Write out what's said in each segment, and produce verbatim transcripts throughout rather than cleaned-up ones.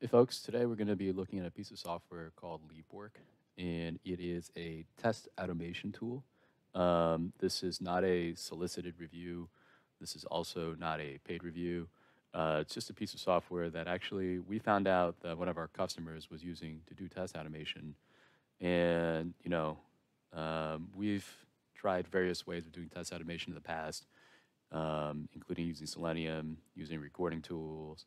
Hey folks, today we're going to be looking at a piece of software called Leapwork, and it is a test automation tool. Um, this is not a solicited review. This is also not a paid review. Uh, it's just a piece of software that actually we found out that one of our customers was using to do test automation. And, you know, um, we've tried various ways of doing test automation in the past, um, including using Selenium, using recording tools.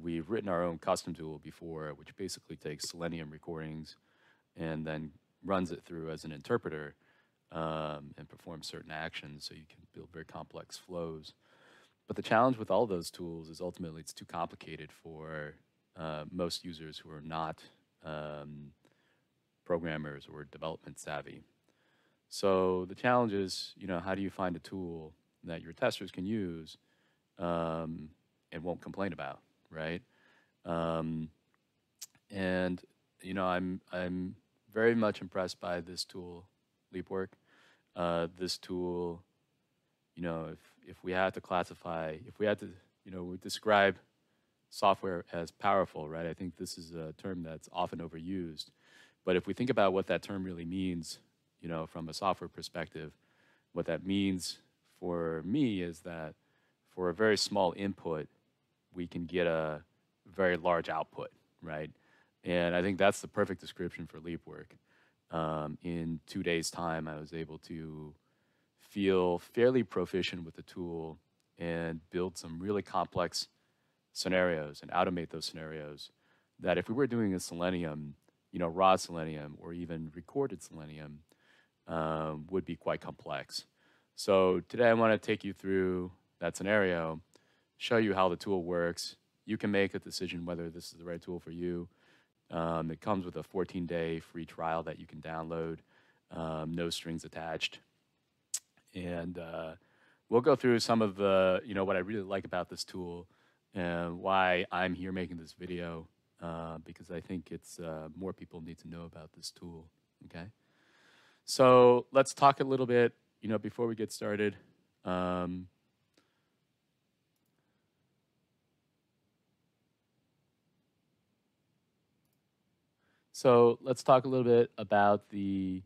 We've written our own custom tool before, which basically takes Selenium recordings and then runs it through as an interpreter um, and performs certain actions so you can build very complex flows. But the challenge with all those tools is ultimately it's too complicated for uh, most users who are not um, programmers or development savvy. So the challenge is, you know, how do you find a tool that your testers can use um, and won't complain about? Right, um, and you know I'm I'm very much impressed by this tool, Leapwork. Uh, this tool, you know, if if we had to classify, if we had to, you know, we describe software as powerful, right? I think this is a term that's often overused, but if we think about what that term really means, you know, from a software perspective, what that means for me is that for a very small input, we can get a very large output, right? And I think that's the perfect description for Leapwork. Um, in two days' time, I was able to feel fairly proficient with the tool and build some really complex scenarios and automate those scenarios that if we were doing a Selenium, you know, raw Selenium or even recorded Selenium um, would be quite complex. So today I want to take you through that scenario, show you how the tool works. You can make a decision whether this is the right tool for you. Um, it comes with a fourteen day free trial that you can download, um, no strings attached. And uh, we'll go through some of the, you know, what I really like about this tool and why I'm here making this video, uh, because I think it's uh, more people need to know about this tool, okay? So let's talk a little bit, you know, before we get started. Um, So let's talk a little bit about the,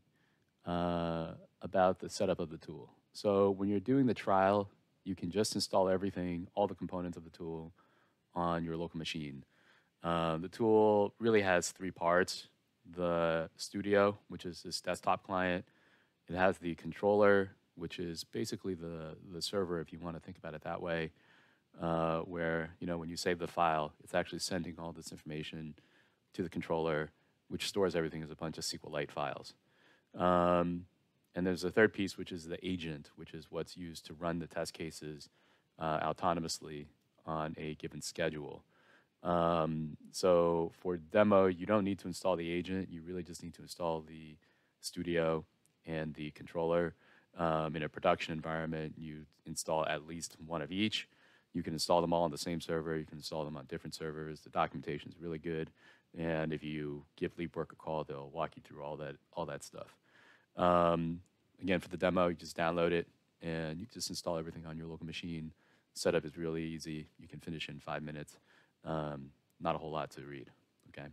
uh, about the setup of the tool. So when you're doing the trial, you can just install everything, all the components of the tool on your local machine. Uh, the tool really has three parts. The studio, which is this desktop client. It has the controller, which is basically the, the server, if you want to think about it that way, uh, where, you know, when you save the file, it's actually sending all this information to the controller, which stores everything as a bunch of SQLite files. Um, and there's a third piece, which is the agent, which is what's used to run the test cases uh, autonomously on a given schedule. Um, so for demo, you don't need to install the agent. You really just need to install the studio and the controller. Um, in a production environment, you install at least one of each. You can install them all on the same server. You can install them on different servers. The documentation is really good. And if you give Leapwork a call, they'll walk you through all that, all that stuff. Um, again, for the demo, you just download it, and you just install everything on your local machine. Setup is really easy. You can finish in five minutes. Um, not a whole lot to read, okay?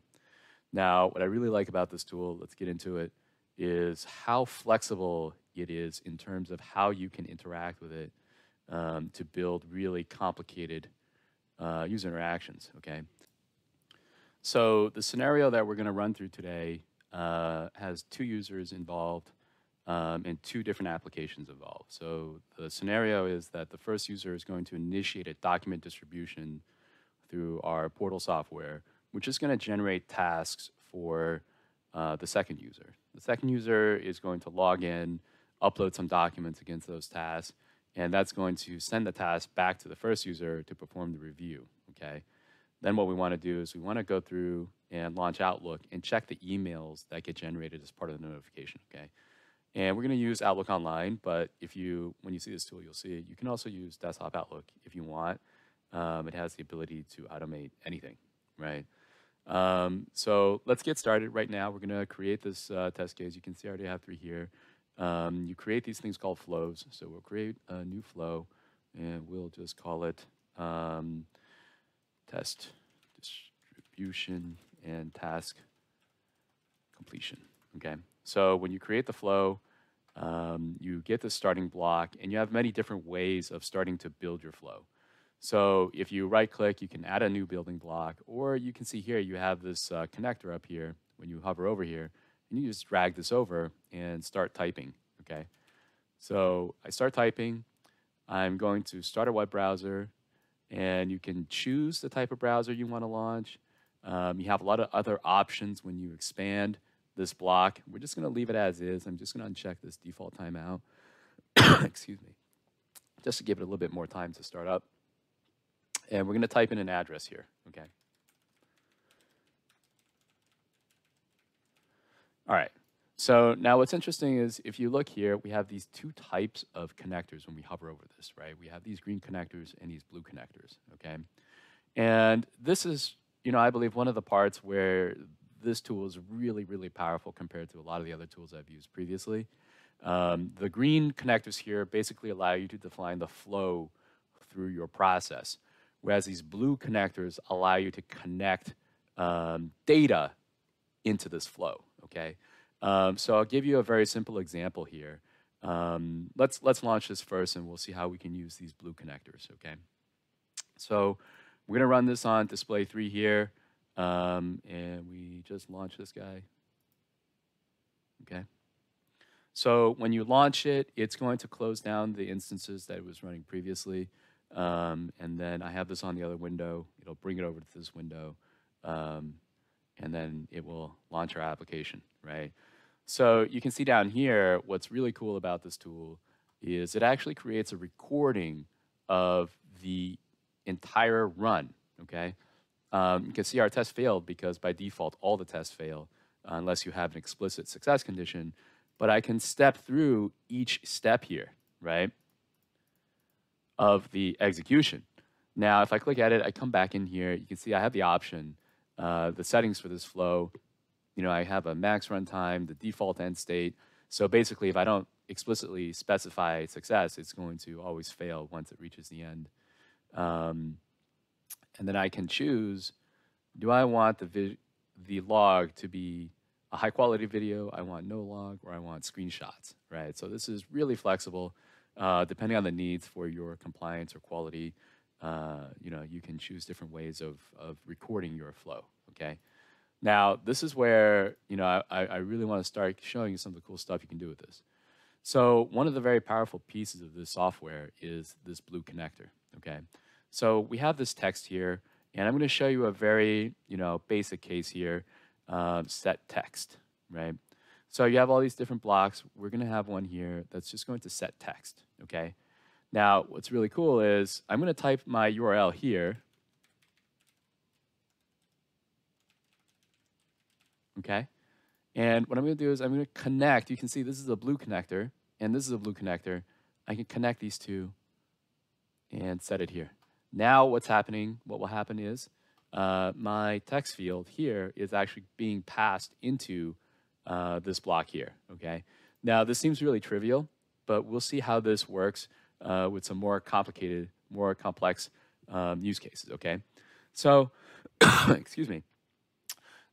Now, what I really like about this tool, let's get into it, is how flexible it is in terms of how you can interact with it um, to build really complicated uh, user interactions, okay? So the scenario that we're going to run through today uh, has two users involved um, and two different applications involved. So the scenario is that the first user is going to initiate a document distribution through our portal software, which is going to generate tasks for uh, the second user. The second user is going to log in, upload some documents against those tasks, and that's going to send the task back to the first user to perform the review, okay? Then what we want to do is we want to go through and launch Outlook and check the emails that get generated as part of the notification, okay? And we're going to use Outlook Online, but if you, when you see this tool, you'll see it. You can also use Desktop Outlook if you want. Um, it has the ability to automate anything, right? Um, so let's get started right now. We're going to create this uh, test case. You can see I already have three here. Um, you create these things called flows. So we'll create a new flow, and we'll just call it... Um, test execution, and task completion. Okay, so when you create the flow, um, you get the starting block, and you have many different ways of starting to build your flow. So if you right-click, you can add a new building block, or you can see here you have this uh, connector up here. When you hover over here, and you just drag this over and start typing. Okay, so I start typing. I'm going to start a web browser, and you can choose the type of browser you want to launch. Um, you have a lot of other options when you expand this block. We're just going to leave it as is. I'm just going to uncheck this default timeout. Excuse me. Just to give it a little bit more time to start up. And we're going to type in an address here. Okay. All right. So now what's interesting is if you look here, we have these two types of connectors when we hover over this, right? We have these green connectors and these blue connectors, okay? And this is, you know, I believe one of the parts where this tool is really, really powerful compared to a lot of the other tools I've used previously. Um, the green connectors here basically allow you to define the flow through your process, whereas these blue connectors allow you to connect um, data into this flow, okay? Um, so I'll give you a very simple example here. Um, let's, let's launch this first, and we'll see how we can use these blue connectors, okay? So we're going to run this on display three here, um, and we just launch this guy, okay? So when you launch it, it's going to close down the instances that it was running previously, um, and then I have this on the other window. It'll bring it over to this window, um, and then it will launch our application, right? So you can see down here, what's really cool about this tool is it actually creates a recording of the entire run, okay? Um, you can see our test failed because by default, all the tests fail uh, unless you have an explicit success condition, but I can step through each step here, right, of the execution. Now, if I click at it, I come back in here, you can see I have the option, uh, the settings for this flow. You know, I have a max runtime, the default end state. So basically, if I don't explicitly specify success, it's going to always fail once it reaches the end. Um, and then I can choose, do I want the, vi the log to be a high-quality video, I want no log, or I want screenshots, right? So this is really flexible. Uh, depending on the needs for your compliance or quality, uh, you know, you can choose different ways of, of recording your flow, okay? Now, this is where, you know, I, I really want to start showing you some of the cool stuff you can do with this. So one of the very powerful pieces of this software is this blue connector, okay? So we have this text here, and I'm going to show you a very, you know, basic case here, uh, set text, right? So you have all these different blocks. We're going to have one here that's just going to set text, okay? Now, what's really cool is I'm going to type my U R L here, okay? And what I'm going to do is I'm going to connect. You can see this is a blue connector, and this is a blue connector. I can connect these two and set it here. Now what's happening, what will happen is uh, my text field here is actually being passed into uh, this block here, okay? Now this seems really trivial, but we'll see how this works uh, with some more complicated, more complex um, use cases, okay? So, excuse me.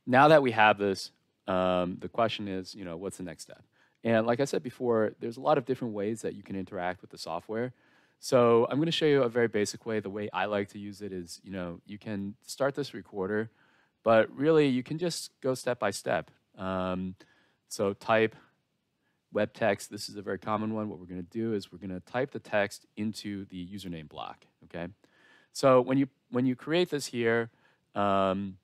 Now that we have this, um, the question is, you know, what's the next step? And like I said before, there's a lot of different ways that you can interact with the software. So I'm going to show you a very basic way. The way I like to use it is, you know, you can start this recorder, but really you can just go step by step. Um, so type web text. This is a very common one. What we're going to do is we're going to type the text into the username block, okay? So when you, when you create this here, um,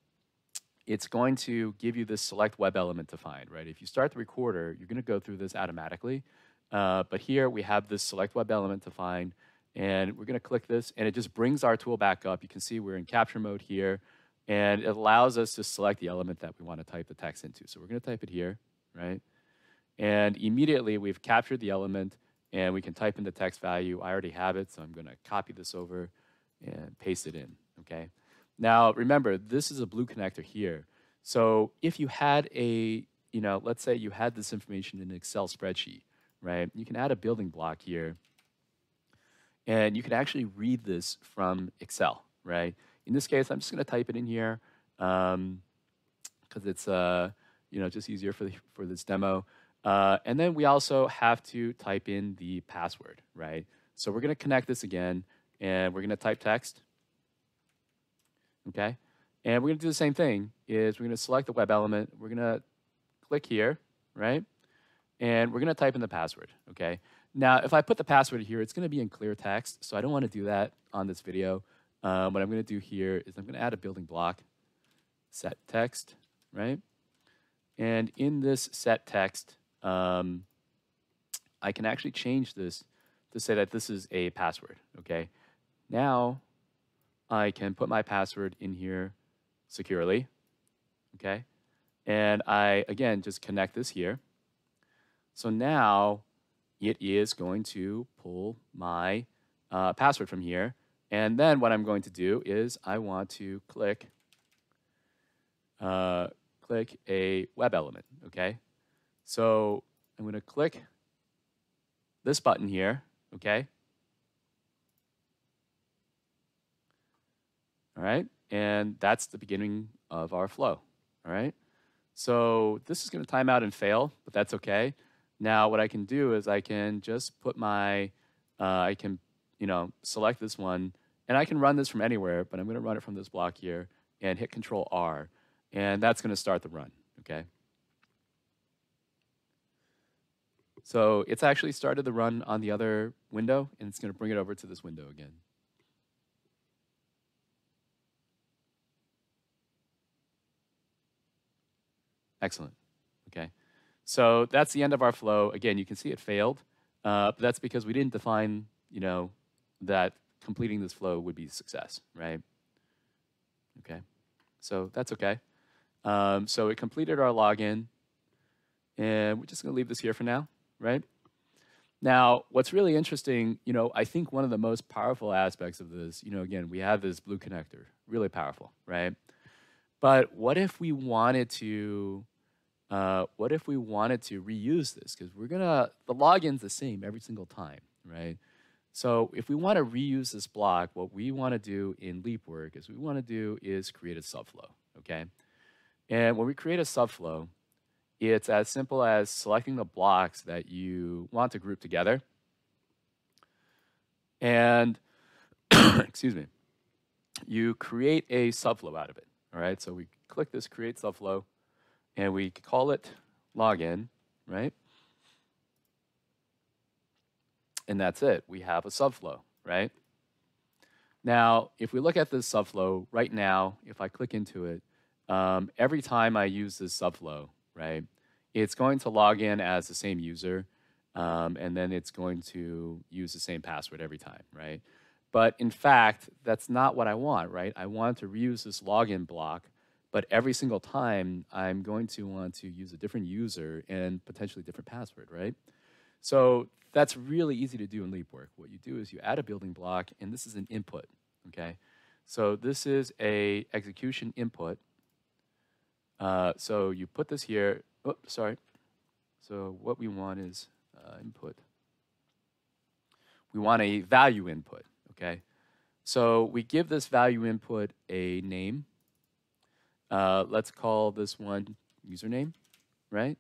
it's going to give you this select web element to find, right? If you start the recorder, you're going to go through this automatically. Uh, but here we have this select web element to find, and we're going to click this, and it just brings our tool back up. You can see we're in capture mode here, and it allows us to select the element that we want to type the text into. So we're going to type it here, right? And immediately we've captured the element, and we can type in the text value. I already have it, so I'm going to copy this over and paste it in, okay? Now, remember, this is a blue connector here. So if you had a, you know, let's say you had this information in an Excel spreadsheet, right? You can add a building block here, and you can actually read this from Excel, right? In this case, I'm just going to type it in here, um, because it's uh, you know, just easier for the, for this demo. Uh, and then we also have to type in the password, right? So we're going to connect this again, and we're going to type text. Okay, and we're going to do the same thing. Is we're going to select the web element. We're going to click here, right? And we're going to type in the password. Okay. Now, if I put the password here, it's going to be in clear text, so I don't want to do that on this video. Um, what I'm going to do here is I'm going to add a building block, set text, right? And in this set text, um, I can actually change this to say that this is a password, okay? Now, I can put my password in here securely, okay? And I, again, just connect this here. So now, it is going to pull my uh, password from here. And then what I'm going to do is I want to click uh, click a web element, okay? So I'm going to click this button here, okay? All right, and that's the beginning of our flow, all right? So this is going to time out and fail, but that's okay. Now, what I can do is I can just put my, uh, I can, you know, select this one, and I can run this from anywhere, but I'm going to run it from this block here and hit Control R, and that's going to start the run, okay? So it's actually started the run on the other window, and it's going to bring it over to this window again. Excellent, okay? So that's the end of our flow. Again, you can see it failed, uh, but that's because we didn't define, you know, that completing this flow would be a success, right? Okay, so that's okay. Um, so it completed our login, and we're just going to leave this here for now, right? Now, what's really interesting, you know, I think one of the most powerful aspects of this, you know, again, we have this blue connector, really powerful, right? But what if we wanted to... Uh, what if we wanted to reuse this? Because we're gonna, the login's the same every single time, right? So if we want to reuse this block, what we want to do in Leapwork is we want to do is create a subflow, okay? And when we create a subflow, it's as simple as selecting the blocks that you want to group together. And, excuse me, you create a subflow out of it, all right? So we click this create subflow, and we call it login, right? And that's it. We have a subflow, right? Now, if we look at this subflow right now, if I click into it, um, every time I use this subflow, right, it's going to log in as the same user, um, and then it's going to use the same password every time, right? But in fact, that's not what I want, right? I want to reuse this login block, but every single time, I'm going to want to use a different user and potentially different password, right? So that's really easy to do in Leapwork. What you do is you add a building block, and this is an input, okay? So this is a execution input. Uh, so you put this here. Oh, sorry. So what we want is uh, input. We want a value input, okay? So we give this value input a name. Uh, let's call this one username, right?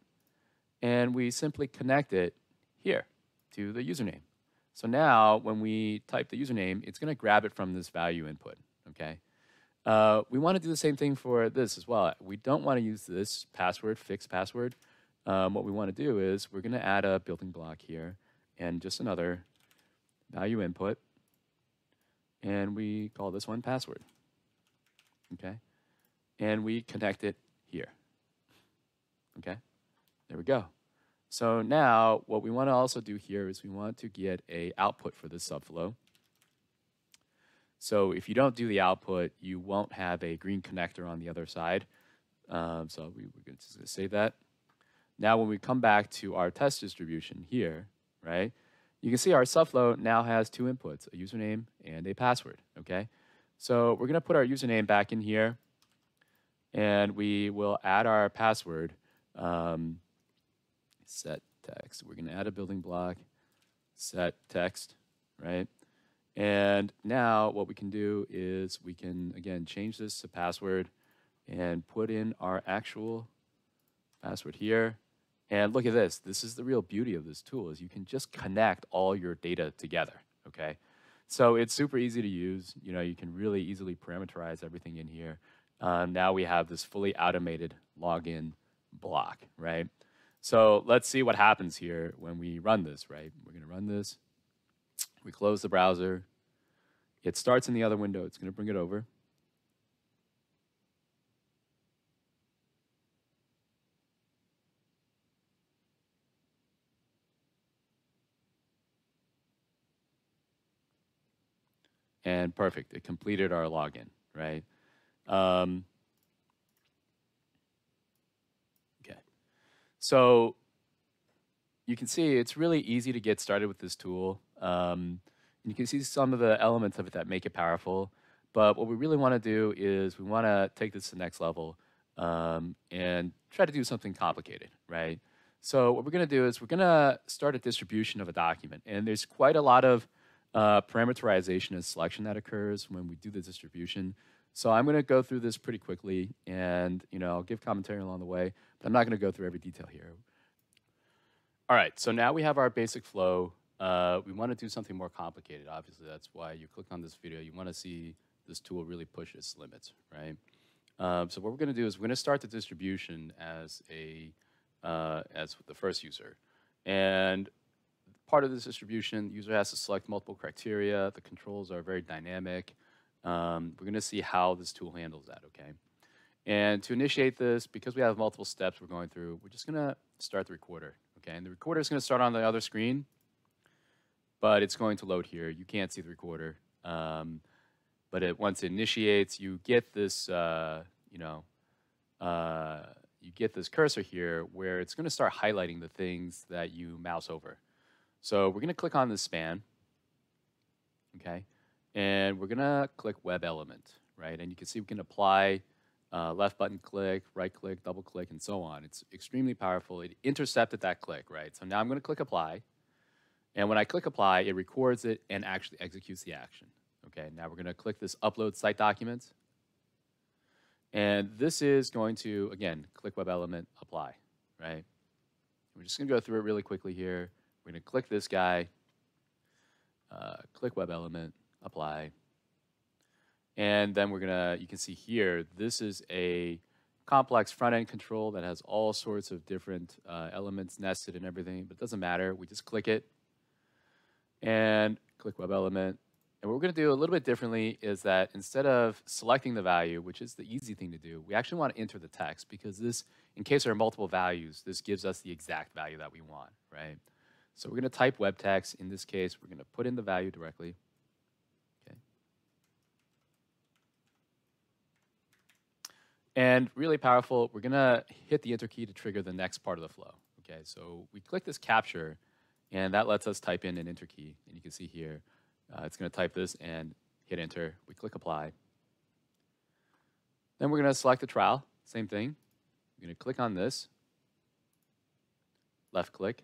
And we simply connect it here to the username. So now when we type the username, it's going to grab it from this value input, okay? Uh, we want to do the same thing for this as well. We don't want to use this password, fixed password. Um, what we want to do is we're going to add a building block here and just another value input. And we call this one password, okay? And we connect it here, okay? There we go. So now what we want to also do here is we want to get a output for this subflow. So if you don't do the output, you won't have a green connector on the other side. Um, so we, we're just going to save that. Now when we come back to our test distribution here, right, you can see our subflow now has two inputs, a username and a password, okay? So we're going to put our username back in here, and we will add our password, um, set text. We're going to add a building block, set text, right? And now what we can do is we can, again, change this to password, and put in our actual password here. And look at this. This is the real beauty of this tool, is you can just connect all your data together, okay? So it's super easy to use. You know, you can really easily parameterize everything in here. Uh, now we have this fully automated login block, right? So let's see what happens here when we run this, right? We're going to run this. We close the browser. It starts in the other window. It's going to bring it over. And perfect, it completed our login, right? Um, okay, so you can see it's really easy to get started with this tool. Um, and you can see some of the elements of it that make it powerful, but what we really wanna do is we wanna take this to the next level um, and try to do something complicated, right? So what we're gonna do is we're gonna start a distribution of a document, and there's quite a lot of Uh, parameterization and selection that occurs when we do the distribution. So I'm going to go through this pretty quickly, and you know, I'll give commentary along the way, but I'm not going to go through every detail here. All right, so now we have our basic flow. Uh, we want to do something more complicated, obviously. That's why you click on this video. You want to see this tool really push its limits, right? Um, so what we're going to do is we're going to start the distribution as, a, uh, as the first user. And part of this distribution, the user has to select multiple criteria. The controls are very dynamic. Um, we're going to see how this tool handles that, okay? And to initiate this, because we have multiple steps we're going through, we're just going to start the recorder, okay? And the recorder is going to start on the other screen, but it's going to load here. You can't see the recorder. Um, but it, once it initiates, you get this, uh, you know, uh, you get this cursor here where it's going to start highlighting the things that you mouse over. So we're going to click on this span, okay? And we're going to click Web Element, right? And you can see we can apply uh, left button click, right click, double click, and so on. It's extremely powerful. It intercepted that click, right? So now I'm going to click Apply. And when I click Apply, it records it and actually executes the action, okay? Now we're going to click this Upload Site Documents. And this is going to, again, click Web Element, Apply, right? We're just going to go through it really quickly here. We're going to click this guy, uh, click Web Element, Apply, and then we're going to, you can see here, this is a complex front-end control that has all sorts of different uh, elements nested and everything, but it doesn't matter. We just click it and click Web Element, and what we're going to do a little bit differently is that instead of selecting the value, which is the easy thing to do, we actually want to enter the text, because this, in case there are multiple values, this gives us the exact value that we want, right? So we're going to type web text. In this case, we're going to put in the value directly. Okay. And really powerful, we're going to hit the enter key to trigger the next part of the flow. Okay, so we click this capture, and that lets us type in an enter key. And you can see here, uh, it's going to type this and hit enter. We click apply. Then we're going to select the trial, same thing. We're going to click on this, left click.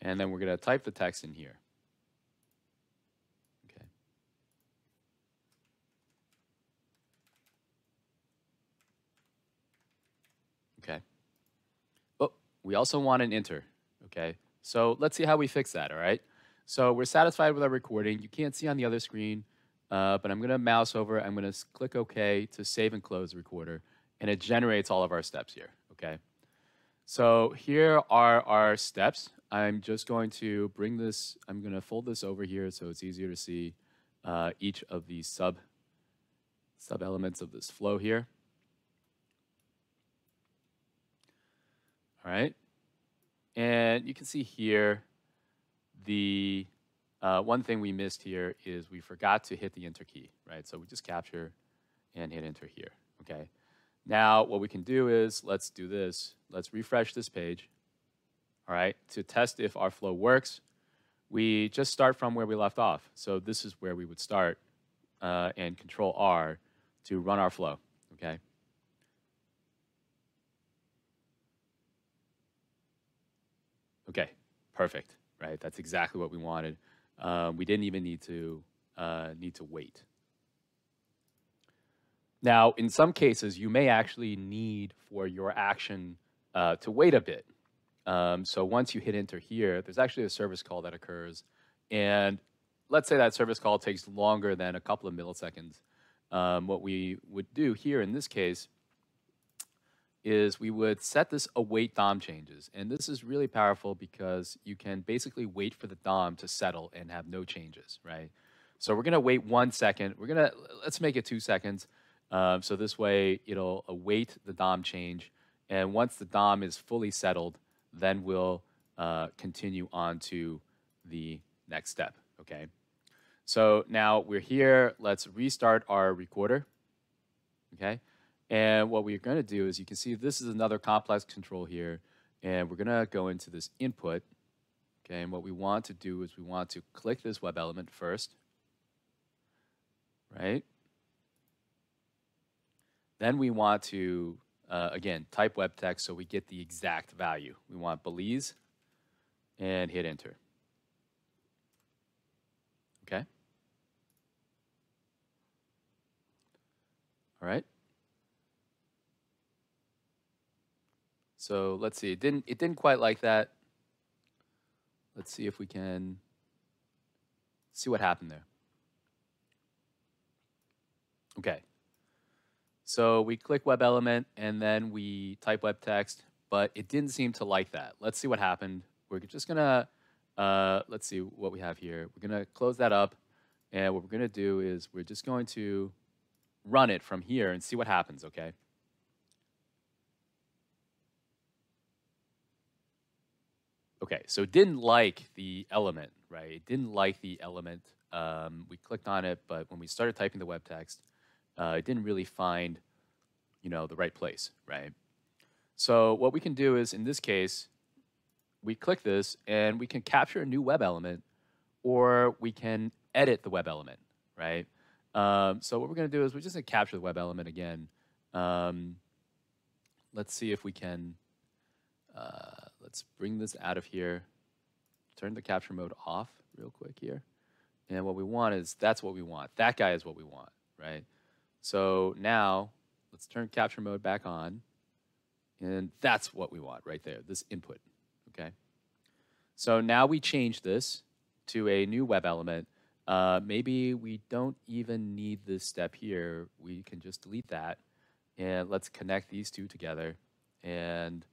And then we're going to type the text in here. Okay. Okay. Oh, we also want an enter. Okay. So let's see how we fix that, all right? So we're satisfied with our recording. You can't see on the other screen, uh, but I'm going to mouse over. I'm going to click OK to save and close the recorder. And it generates all of our steps here, okay? So here are our steps. I'm just going to bring this, I'm going to fold this over here so it's easier to see uh, each of the sub, sub elements of this flow here. All right. And you can see here, the uh, one thing we missed here is we forgot to hit the enter key, right? So we just capture and hit enter here, okay? Now what we can do is, let's do this. Let's refresh this page. All right, to test if our flow works, we just start from where we left off. So this is where we would start uh, and control R to run our flow, okay? Okay, perfect, right? That's exactly what we wanted. Uh, we didn't even need to, uh, need to wait. Now, in some cases, you may actually need for your action uh, to wait a bit. Um, so once you hit enter here, there's actually a service call that occurs. And let's say that service call takes longer than a couple of milliseconds. Um, what we would do here in this case is we would set this await D O M changes. And this is really powerful because you can basically wait for the D O M to settle and have no changes, right? So we're going to wait one second. We're going to, let's make it two seconds. Um, so this way, it'll await the D O M change. And once the D O M is fully settled, then we'll uh, continue on to the next step, okay? So now we're here. Let's restart our recorder, okay? And what we're going to do is, you can see this is another complex control here. And we're going to go into this input, okay? And what we want to do is we want to click this web element first, right? Then we want to, uh, again, type web text so we get the exact value. We want Belize and hit enter. Okay. All right. So let's see. It didn't. It didn't quite like that. Let's see if we can see what happened there. Okay. So we click web element and then we type web text, but it didn't seem to like that. Let's see what happened. We're just gonna, uh, let's see what we have here. We're gonna close that up, and what we're gonna do is we're just going to run it from here and see what happens, okay? Okay, so it didn't like the element, right? It didn't like the element. Um, we clicked on it, but when we started typing the web text, Uh, it didn't really find, you know, the right place, right? So what we can do is, in this case, we click this and we can capture a new web element, or we can edit the web element, right? Um, so what we're going to do is we're just going to capture the web element again. Um, let's see if we can, uh, let's bring this out of here. Turn the capture mode off real quick here. And what we want is, that's what we want. That guy is what we want, right? So now, let's turn capture mode back on, and that's what we want right there, this input, okay? So now we change this to a new web element. Uh, maybe we don't even need this step here. We can just delete that, and let's connect these two together, and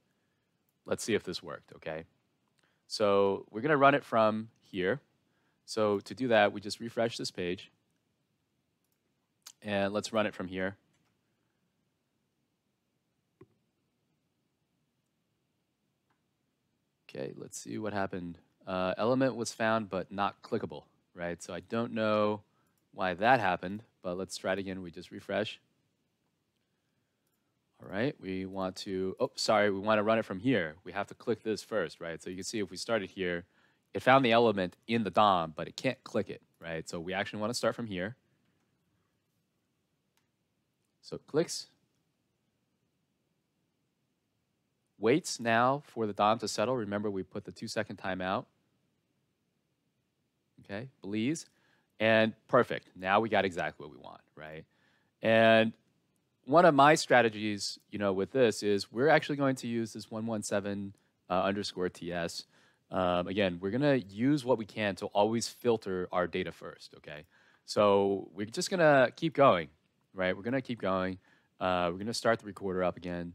let's see if this worked, okay? So we're gonna run it from here. So to do that, we just refresh this page. And let's run it from here. Okay, let's see what happened. Uh, element was found but not clickable, right? So I don't know why that happened, but let's try it again. We just refresh. All right, we want to, oh, sorry, we want to run it from here. We have to click this first, right? So you can see if we started here, it found the element in the D O M, but it can't click it, right? So we actually want to start from here. So it clicks, waits now for the D O M to settle. Remember, we put the two second timeout. Okay, Belize, and perfect. Now we got exactly what we want, right? And one of my strategies, you know, with this is we're actually going to use this one one seven uh, underscore T S. Um, again, we're gonna use what we can to always filter our data first, okay? So we're just gonna keep going. Right, we're gonna keep going. Uh, we're gonna start the recorder up again.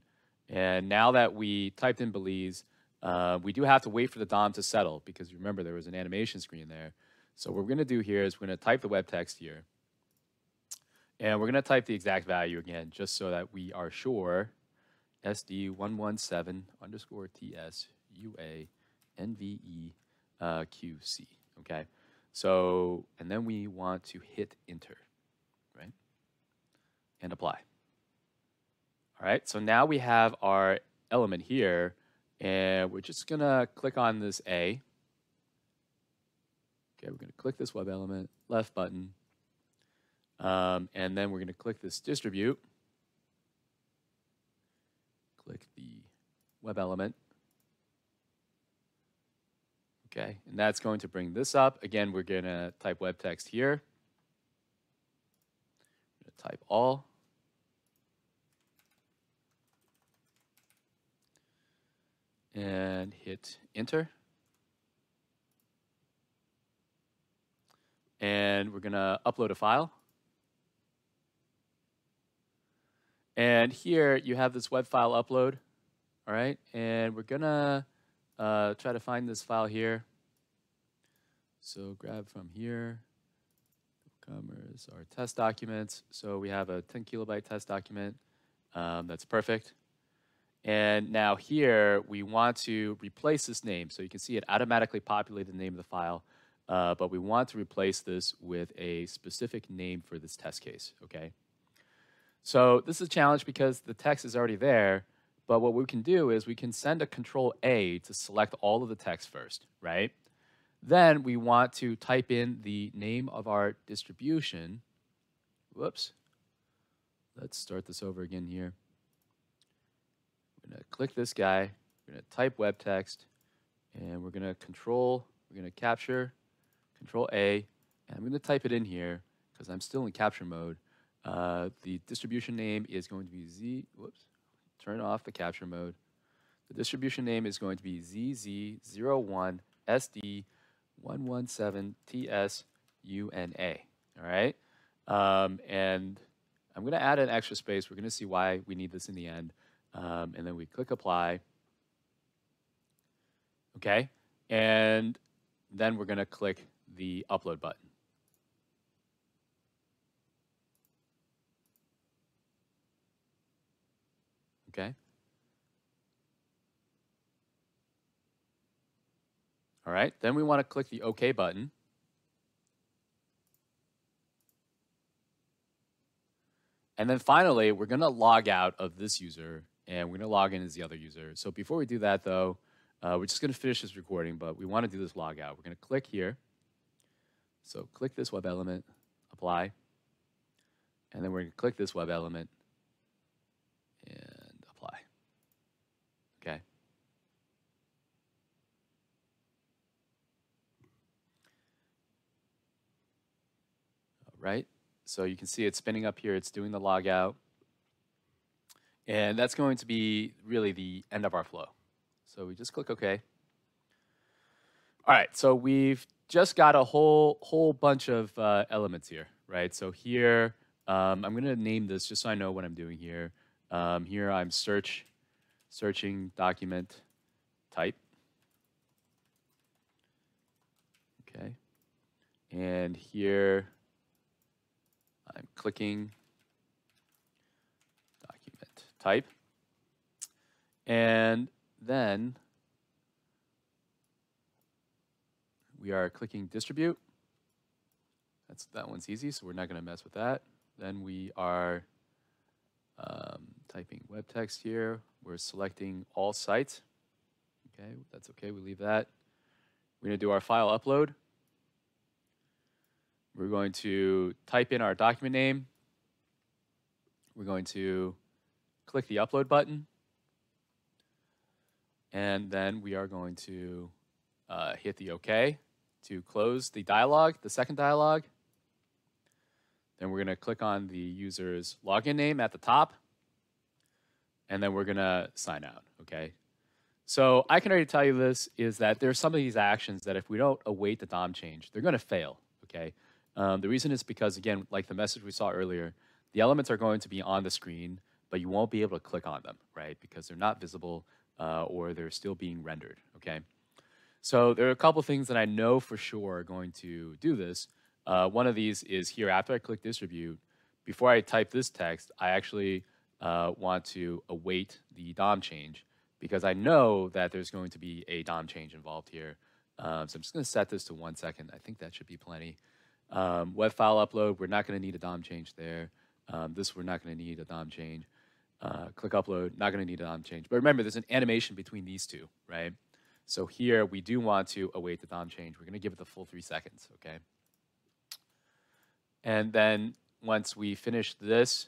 And now that we typed in Belize, uh, we do have to wait for the D O M to settle because remember there was an animation screen there. So what we're gonna do here is we're gonna type the web text here. And we're gonna type the exact value again, just so that we are sure. S D one one seven underscore T S U A N V E uh, Q C, okay? So, and then we want to hit enter. And apply. All right, so now we have our element here, and we're just gonna click on this A. Okay, we're gonna click this web element, left button, um, and then we're gonna click this distribute. Click the web element. Okay, and that's going to bring this up. Again, we're gonna type web text here. Type all, and hit enter. And we're going to upload a file. And here you have this web file upload. All right, and we're going to uh, try to find this file here. So grab from here, commerce, our test documents. So we have a ten kilobyte test document. Um, that's perfect. And now here we want to replace this name. So you can see it automatically populated the name of the file, uh, but we want to replace this with a specific name for this test case, okay? So this is a challenge because the text is already there, but what we can do is we can send a control A to select all of the text first, right? Then we want to type in the name of our distribution. Whoops. Let's start this over again here. I'm gonna click this guy, we're gonna type web text, and we're gonna control, we're gonna capture, control A, and I'm gonna type it in here because I'm still in capture mode. Uh, the distribution name is going to be Z, whoops, turn off the capture mode. The distribution name is going to be Z Z zero one S D one one seven T S U N A, all right? Um, and I'm going to add an extra space. We're going to see why we need this in the end. Um, and then we click apply. Okay. And then we're going to click the upload button. Okay. All right. Then we want to click the OK button. And then finally, we're going to log out of this user, and we're going to log in as the other user. So before we do that, though, uh, we're just going to finish this recording, but we want to do this log out. We're going to click here. So click this web element, apply, and then we're going to click this web element and apply. Okay. All right. So you can see it's spinning up here. It's doing the logout. And that's going to be really the end of our flow. So we just click OK. All right. So we've just got a whole, whole bunch of uh, elements here, right? So here, um, I'm going to name this just so I know what I'm doing here. Um, here I'm search, searching document type. OK. And here, I'm clicking document type. And then we are clicking distribute. That's, that one's easy, so we're not going to mess with that. Then we are um, typing web text here. We're selecting all sites. OK, that's OK. We leave that. We're going to do our file upload. We're going to type in our document name. We're going to click the upload button. And then we are going to uh, hit the OK to close the dialog, the second dialog. Then we're going to click on the user's login name at the top. And then we're going to sign out, OK? So I can already tell you this is that there are some of these actions that if we don't await the D O M change, they're going to fail, OK? Um, the reason is because, again, like the message we saw earlier, the elements are going to be on the screen, but you won't be able to click on them, right? Because they're not visible uh, or they're still being rendered, okay? So there are a couple things that I know for sure are going to do this. Uh, one of these is here, after I click distribute, before I type this text, I actually uh, want to await the D O M change because I know that there's going to be a D O M change involved here. Um, so I'm just going to set this to one second. I think that should be plenty. Um, web file upload, we're not going to need a D O M change there. Um, this, we're not going to need a D O M change. Uh, click upload, not going to need a D O M change. But remember, there's an animation between these two, right? So here, we do want to await the D O M change. We're going to give it the full three seconds, okay? And then once we finish this,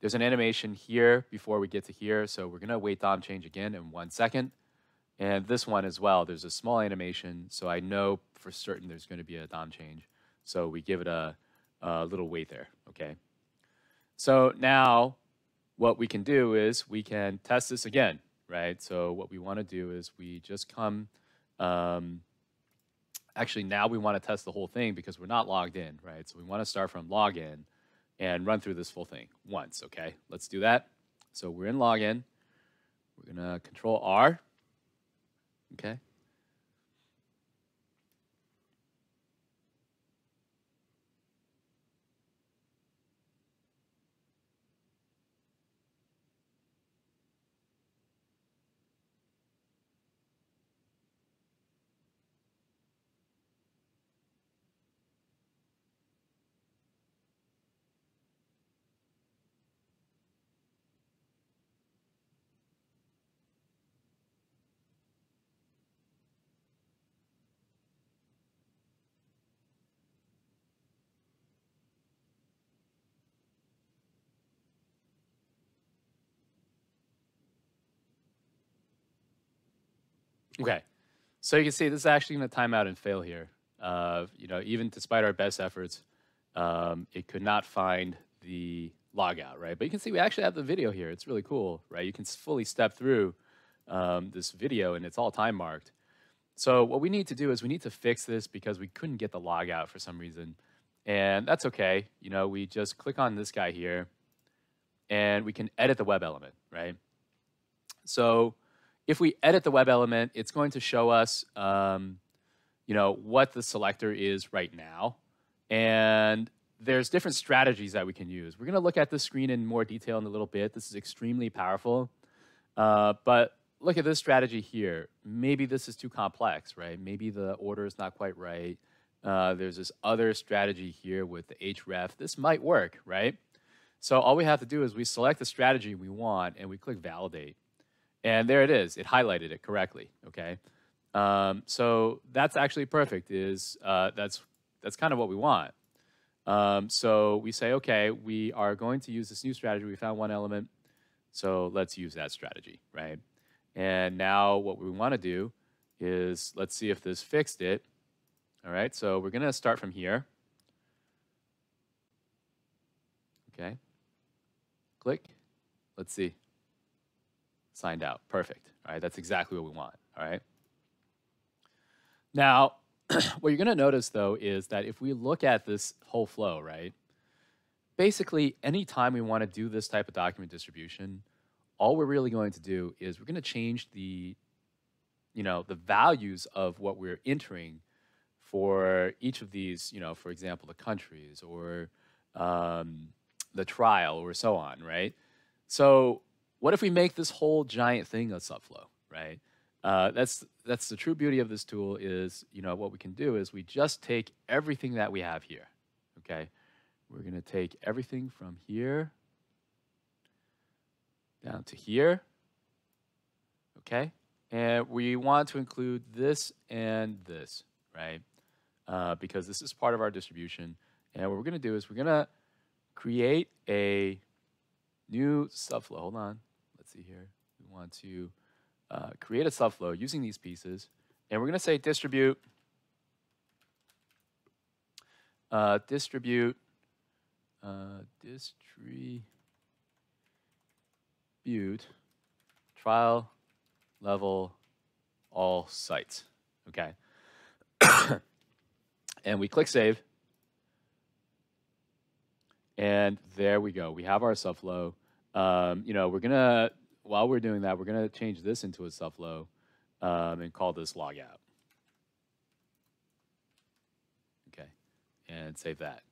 there's an animation here before we get to here. So we're going to await D O M change again in one second. And this one as well, there's a small animation. So I know for certain there's going to be a D O M change. So we give it a, a little wait there, okay? So now what we can do is we can test this again, right? So what we want to do is we just come, um, actually now we want to test the whole thing because we're not logged in, right? So we want to start from login and run through this full thing once, okay? Let's do that. So we're in login. We're going to control R, okay? Okay, so you can see this is actually going to time out and fail here. Uh, you know, even despite our best efforts, um, it could not find the logout, right? But you can see we actually have the video here. It's really cool, right? You can fully step through um, this video, and it's all time marked. So what we need to do is we need to fix this because we couldn't get the logout for some reason, and that's okay. You know, we just click on this guy here, and we can edit the web element, right? So if we edit the web element, it's going to show us, um, you know, what the selector is right now. And there's different strategies that we can use. We're going to look at this screen in more detail in a little bit. This is extremely powerful. Uh, but look at this strategy here. Maybe this is too complex, right? Maybe the order is not quite right. Uh, there's this other strategy here with the href. This might work, right? So all we have to do is we select the strategy we want and we click validate. And there it is. It highlighted it correctly, okay? Um, so that's actually perfect. Is uh, that's, that's kind of what we want. Um, so we say, okay, we are going to use this new strategy. We found one element, so let's use that strategy, right? And now what we want to do is let's see if this fixed it. All right, so we're going to start from here. Okay, click. Let's see. Signed out. Perfect. All right, that's exactly what we want. All right. Now, what you're going to notice, though, is that if we look at this whole flow, right, basically any time we want to do this type of document distribution, all we're really going to do is we're going to change the, you know, the values of what we're entering for each of these, you know, for example, the countries or um, the trial or so on, right? So what if we make this whole giant thing a subflow, right? Uh, that's, that's the true beauty of this tool is, you know, what we can do is we just take everything that we have here, okay? We're going to take everything from here down to here, okay? And we want to include this and this, right? Uh, because this is part of our distribution. And what we're going to do is we're going to create a new subflow. Hold on. Let's see here. We want to uh, create a subflow using these pieces, and we're going to say distribute, uh, distribute, uh, distribute, trial level, all sites. Okay, and we click save, and there we go. We have our subflow. Um, you know, we're gonna while we're doing that, we're gonna change this into a subflow um, and call this logout. Okay, and save that.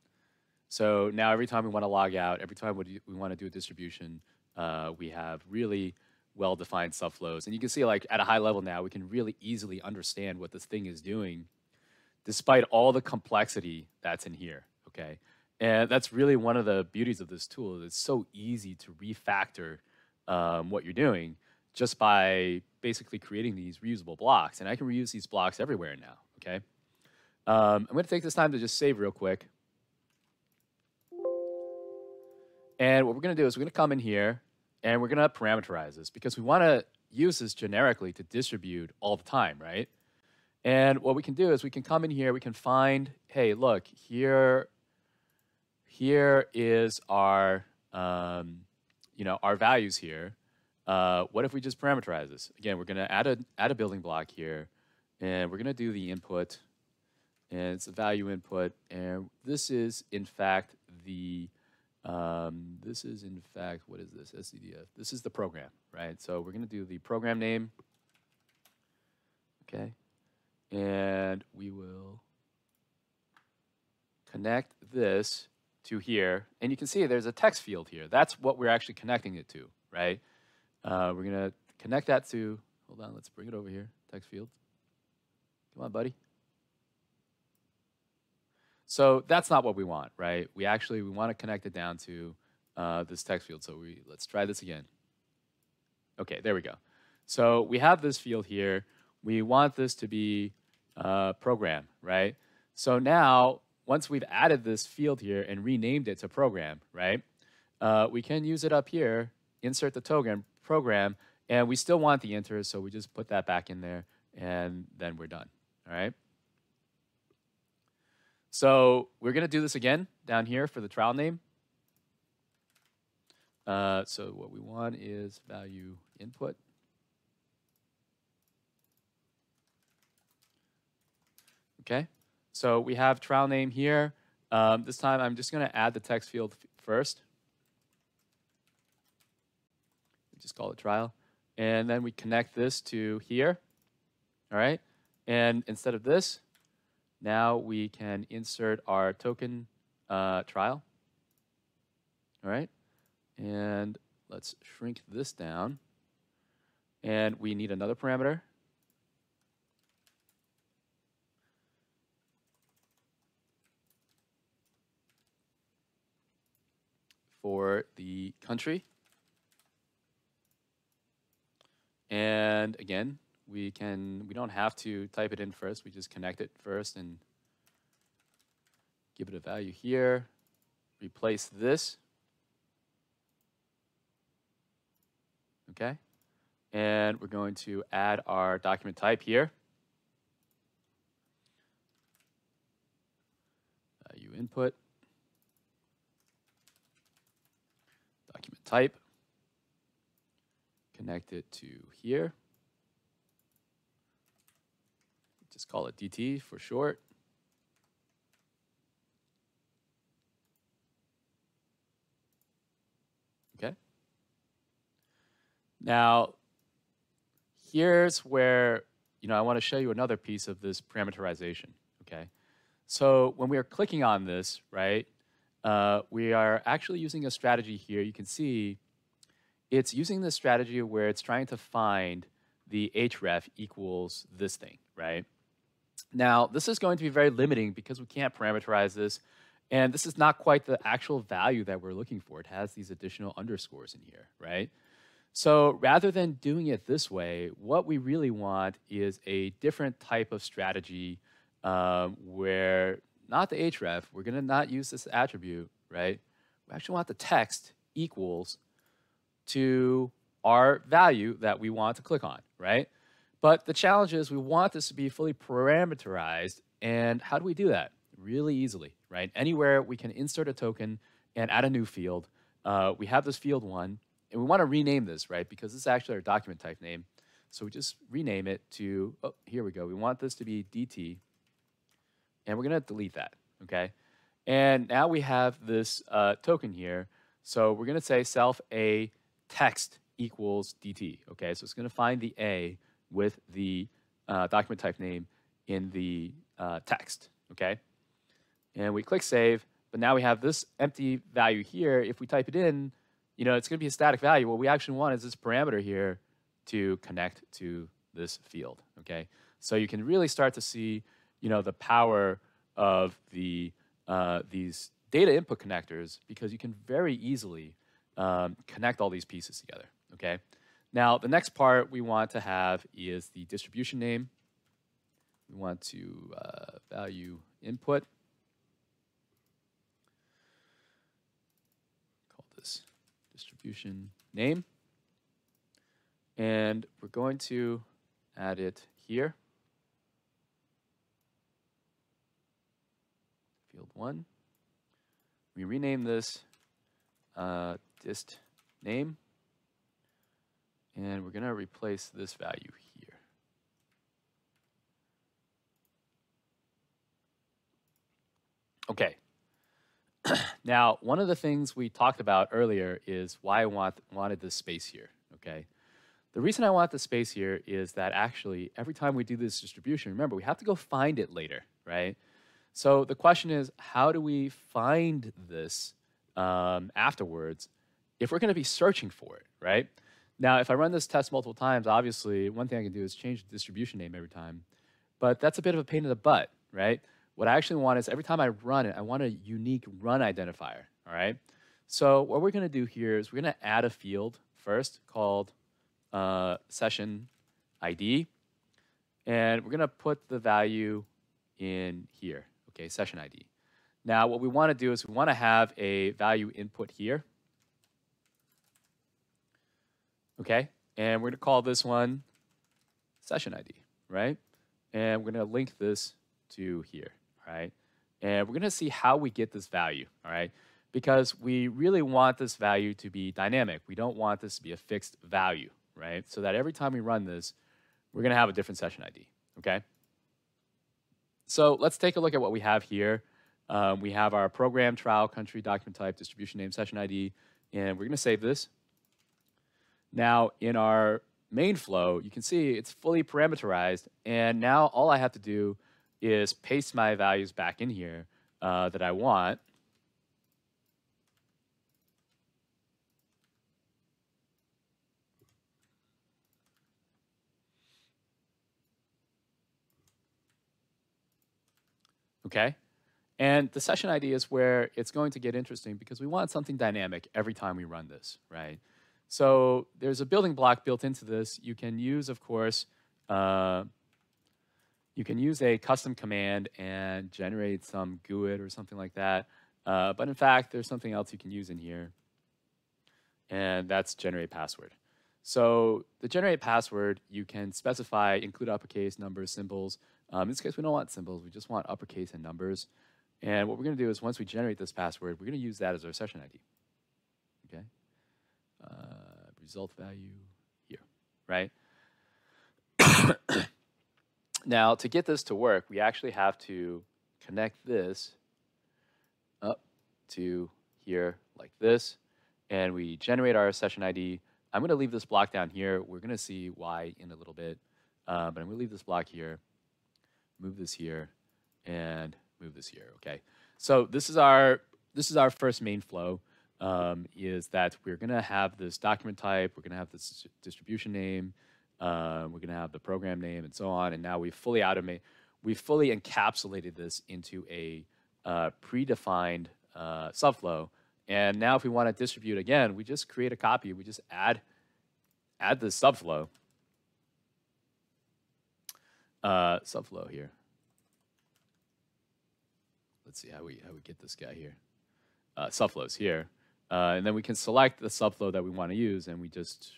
So now every time we want to log out, every time we want to do a distribution, uh, we have really well-defined subflows, and you can see like at a high level now we can really easily understand what this thing is doing, despite all the complexity that's in here. Okay. And that's really one of the beauties of this tool. It's so easy to refactor um, what you're doing just by basically creating these reusable blocks. And I can reuse these blocks everywhere now, okay? Um, I'm going to take this time to just save real quick. And what we're going to do is we're going to come in here, and we're going to parameterize this because we want to use this generically to distribute all the time, right? And what we can do is we can come in here. We can find, hey, look, here... Here is our, um, you know, our values here. Uh, what if we just parameterize this? Again, we're going to add a, add a building block here, and we're going to do the input, and it's a value input, and this is, in fact, the, um, this is, in fact, what is this, S C D F? This is the program, right? So we're going to do the program name, okay, and we will connect this to here, and you can see there's a text field here. That's what we're actually connecting it to, right? Uh, we're going to connect that to, hold on, let's bring it over here, text field. Come on, buddy. So that's not what we want, right? We actually, we want to connect it down to uh, this text field. So we, let's try this again. Okay, there we go. So we have this field here. We want this to be uh, program, right? So now, once we've added this field here and renamed it to program, right? Uh, we can use it up here, insert the token, program, and we still want the enter, so we just put that back in there, and then we're done, all right? So we're going to do this again down here for the trial name. Uh, so what we want is value input. Okay, so we have trial name here. Um, this time I'm just going to add the text field first. Just call it trial, and then we connect this to here, all right? And instead of this, now we can insert our token uh, trial, all right? And let's shrink this down, and we need another parameter. For the country. And again, we can, we don't have to type it in first. We just connect it first and give it a value here. Replace this. Okay. And we're going to add our document type here. Value input. Document type. Connect it to here. Just call it D T for short. Okay. Now, here's where, you know, I want to show you another piece of this parameterization. Okay. So when we are clicking on this, right, uh, we are actually using a strategy here. You can see it's using this strategy where it's trying to find the href equals this thing, right? Now, this is going to be very limiting because we can't parameterize this, and this is not quite the actual value that we're looking for. It has these additional underscores in here, right? So rather than doing it this way, what we really want is a different type of strategy um, where not the href, we're going to not use this attribute, right? We actually want the text equals to our value that we want to click on, right? But the challenge is we want this to be fully parameterized, and how do we do that? Really easily, right? Anywhere we can insert a token and add a new field. Uh, we have this field one, and we want to rename this, right? Because this is actually our document type name. So we just rename it to, oh, here we go. We want this to be D T, and we're going to delete that, okay? And now we have this uh, token here. So we're going to say self a text equals D T, okay? So it's going to find the A with the uh, document type name in the uh, text, okay? And we click save, but now we have this empty value here. If we type it in, you know, it's going to be a static value. What we actually want is this parameter here to connect to this field, okay? So you can really start to see, you know, the power of the, uh, these data input connectors, because you can very easily Um, connect all these pieces together, okay? Now, the next part we want to have is the distribution name. We want to uh, value input. Call this distribution name. And we're going to add it here. Field one. We rename this uh, dist name, And we're going to replace this value here. Okay. Now, one of the things we talked about earlier is why I want, wanted this space here, okay? The reason I want the space here is that actually every time we do this distribution, remember, we have to go find it later, right? So the question is, how do we find this um, afterwards if we're going to be searching for it, right? Now, if I run this test multiple times, obviously, one thing I can do is change the distribution name every time, but that's a bit of a pain in the butt, right? What I actually want is every time I run it, I want a unique run identifier, all right? So what we're gonna do here is we're gonna add a field first called uh, session I D, and we're gonna put the value in here, okay, session I D. Now, what we wanna do is we wanna have a value input here, okay? And we're gonna call this one session I D, right? And we're gonna link this to here, all right? And we're gonna see how we get this value, all right? Because we really want this value to be dynamic. We don't want this to be a fixed value, right? So that every time we run this, we're gonna have a different session I D, okay? So let's take a look at what we have here. Um, we have our program, trial, country, document type, distribution name, session I D, and we're gonna save this. Now in our main flow, you can see it's fully parameterized, and now all I have to do is paste my values back in here uh, that I want. Okay, and the session I D is where it's going to get interesting because we want something dynamic every time we run this, right? So there's a building block built into this. You can use, of course, uh, you can use a custom command and generate some GUID or something like that. Uh, but in fact, there's something else you can use in here, and that's generate password. So the generate password, you can specify include uppercase, numbers, symbols. Um, in this case, we don't want symbols. We just want uppercase and numbers. And what we're going to do is once we generate this password, we're going to use that as our session I D. Okay. Uh, result value here, right? Now, to get this to work, we actually have to connect this up to here like this, and we generate our session I D. I'm going to leave this block down here. We're going to see why in a little bit, uh, but I'm going to leave this block here, move this here, and move this here, okay? So this is our, this is our first main flow, um, is that we're going to have this document type, we're going to have this distribution name, Uh, we're going to have the program name and so on, and now we've fully automated, we've fully encapsulated this into a uh, predefined uh, subflow. And now, if we want to distribute again, we just create a copy. We just add add the subflow uh, subflow here. Let's see how we how we get this guy here. Uh, subflows here, uh, and then we can select the subflow that we want to use, and we just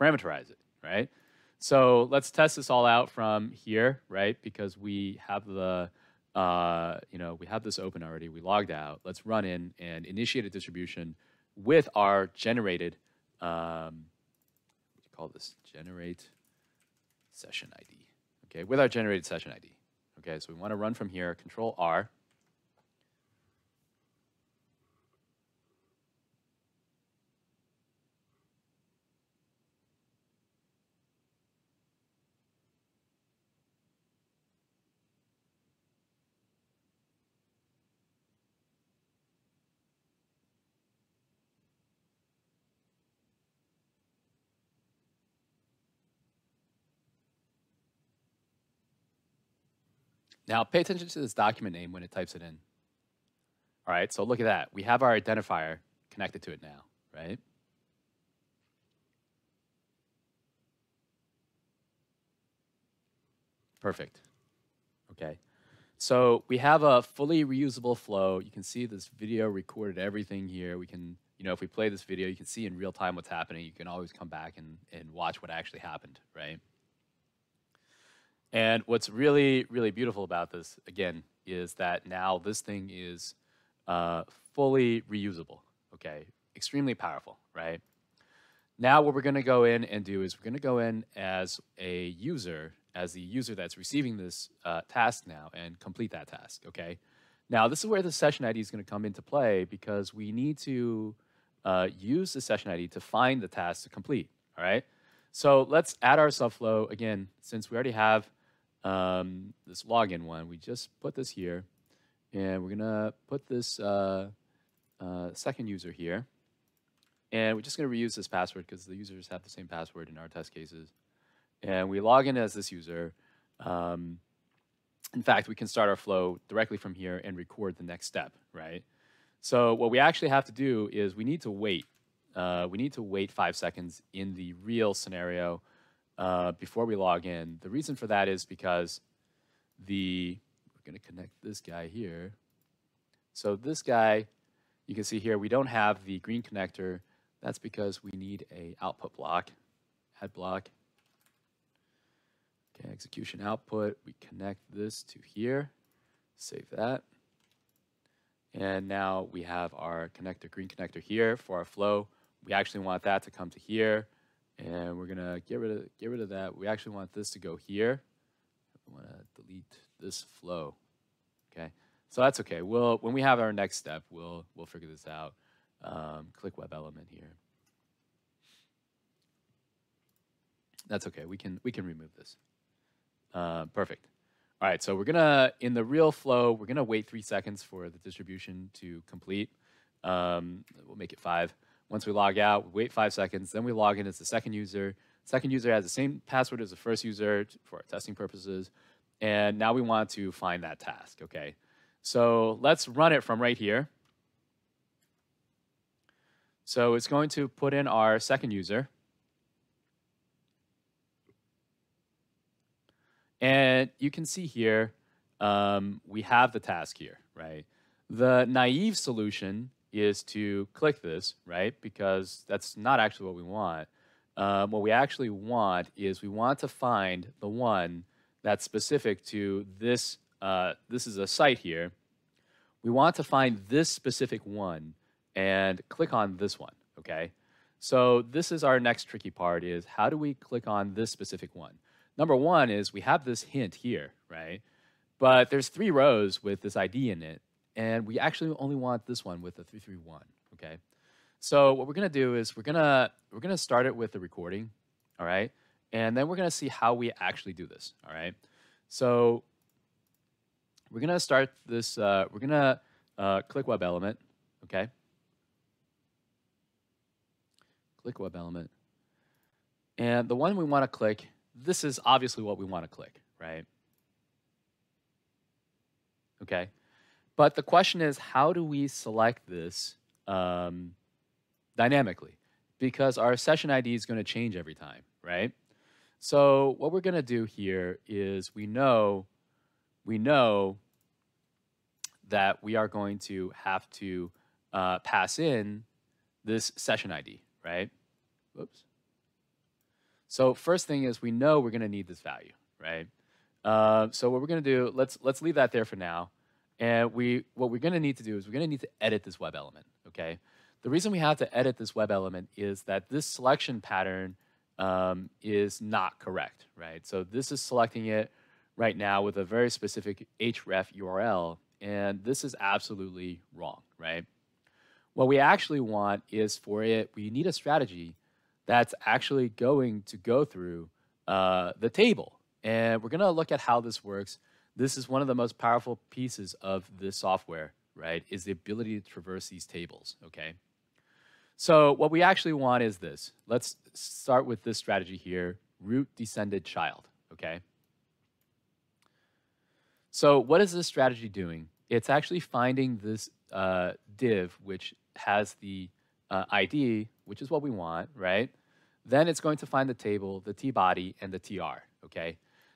parameterize it. Right? So let's test this all out from here, right? Because we have the, uh, you know, we have this open already. We logged out. Let's run in and initiate a distribution with our generated, um, what do you call this? Generate session I D. Okay, with our generated session I D. Okay, so we want to run from here, Control R. Now, pay attention to this document name when it types it in. All right, so look at that. We have our identifier connected to it now, right? Perfect. Okay. So we have a fully reusable flow. You can see this video recorded everything here. We can, you know, if we play this video, you can see in real time what's happening. You can always come back and, and watch what actually happened, right? And what's really, really beautiful about this, again, is that now this thing is uh, fully reusable, okay? Extremely powerful, right? Now what we're going to go in and do is we're going to go in as a user, as the user that's receiving this uh, task now, and complete that task, okay? Now this is where the session I D is going to come into play, because we need to uh, use the session I D to find the task to complete, all right? So let's add our subflow. Again, since we already have um, this login one, we just put this here, and we're going to put this uh, uh, second user here. And we're just going to reuse this password because the users have the same password in our test cases. And we log in as this user. Um, in fact, we can start our flow directly from here and record the next step, right? So what we actually have to do is we need to wait. Uh, we need to wait five seconds in the real scenario uh, before we log in. The reason for that is because the, we're going to connect this guy here. So this guy, you can see here, we don't have the green connector. That's because we need a output block, add block. Okay, execution output. We connect this to here, save that. And now we have our connector, green connector here for our flow. We actually want that to come to here, and we're gonna get rid of get rid of that. We actually want this to go here. We want to delete this flow. Okay, so that's okay. We'll when we have our next step, we'll we'll figure this out. Um, click web element here. That's okay. We can we can remove this. Uh, perfect. All right, so we're gonna, in the real flow, we're gonna wait three seconds for the distribution to complete. Um, we'll make it five. Once we log out, we wait five seconds, then we log in as the second user. Second user has the same password as the first user for our testing purposes. And now we want to find that task, okay? So let's run it from right here. So it's going to put in our second user. And you can see here, um, we have the task here, right? The naive solution is to click this, right? Because that's not actually what we want. Um, what we actually want is we want to find the one that's specific to this. Uh, this is a site here. We want to find this specific one and click on this one, okay? So this is our next tricky part, is how do we click on this specific one? Number one is we have this hint here, right? But there's three rows with this I D in it, and we actually only want this one with the three three one, okay? So what we're gonna do is we're gonna, we're gonna start it with the recording, all right? And then we're gonna see how we actually do this, all right? So we're gonna start this, uh, we're gonna uh, click web element, okay? Click web element. And the one we wanna click, this is obviously what we want to click, right? Okay. But the question is, how do we select this um, dynamically? Because our session I D is going to change every time, right? So what we're going to do here is we know, we know that we are going to have to uh, pass in this session I D, right? Whoops. So first thing is we know we're going to need this value, right? Uh, so what we're going to do, let's let's leave that there for now. And we what we're going to need to do is we're going to need to edit this web element, okay? The reason we have to edit this web element is that this selection pattern um, is not correct, right? So this is selecting it right now with a very specific href U R L, and this is absolutely wrong, right? What we actually want is for it, we need a strategy that's actually going to go through uh, the table. And we're gonna look at how this works. This is one of the most powerful pieces of this software, right? Is the ability to traverse these tables, okay? So what we actually want is this. Let's start with this strategy here, root descended child, okay? So what is this strategy doing? It's actually finding this uh, div, which has the Uh, I D, which is what we want, right? Then it's going to find the table, the T body, and the T R, okay?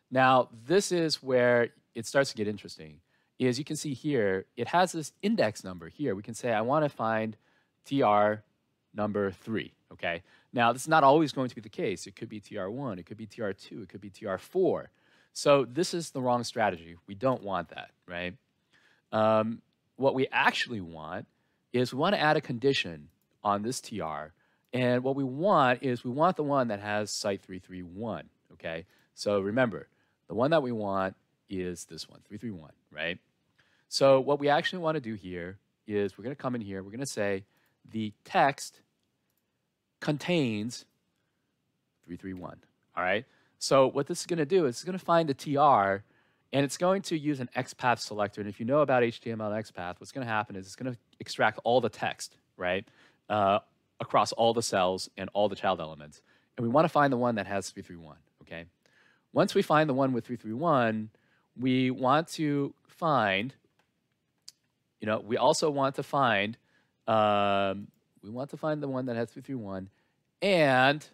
Now, this is where it starts to get interesting, is you can see here, it has this index number here. We can say, I want to find T R number three, okay? Now, this is not always going to be the case. It could be T R one, it could be T R two, it could be T R four. So this is the wrong strategy. We don't want that, right? Um, what we actually want is we want to add a condition on this T R, And what we want is we want the one that has site three three one, okay? So remember, the one that we want is this one, three three one, right? So what we actually want to do here is we're going to come in here, we're going to say the text contains three three one, all right? So what this is going to do is it's going to find a T R, and it's going to use an XPath selector. And if you know about H T M L and XPath, what's going to happen is it's going to extract all the text, right? Uh, across all the cells and all the child elements. And we want to find the one that has three three one, okay? Once we find the one with three three one, we want to find, you know, we also want to find, um, we want to find the one that has three three one, and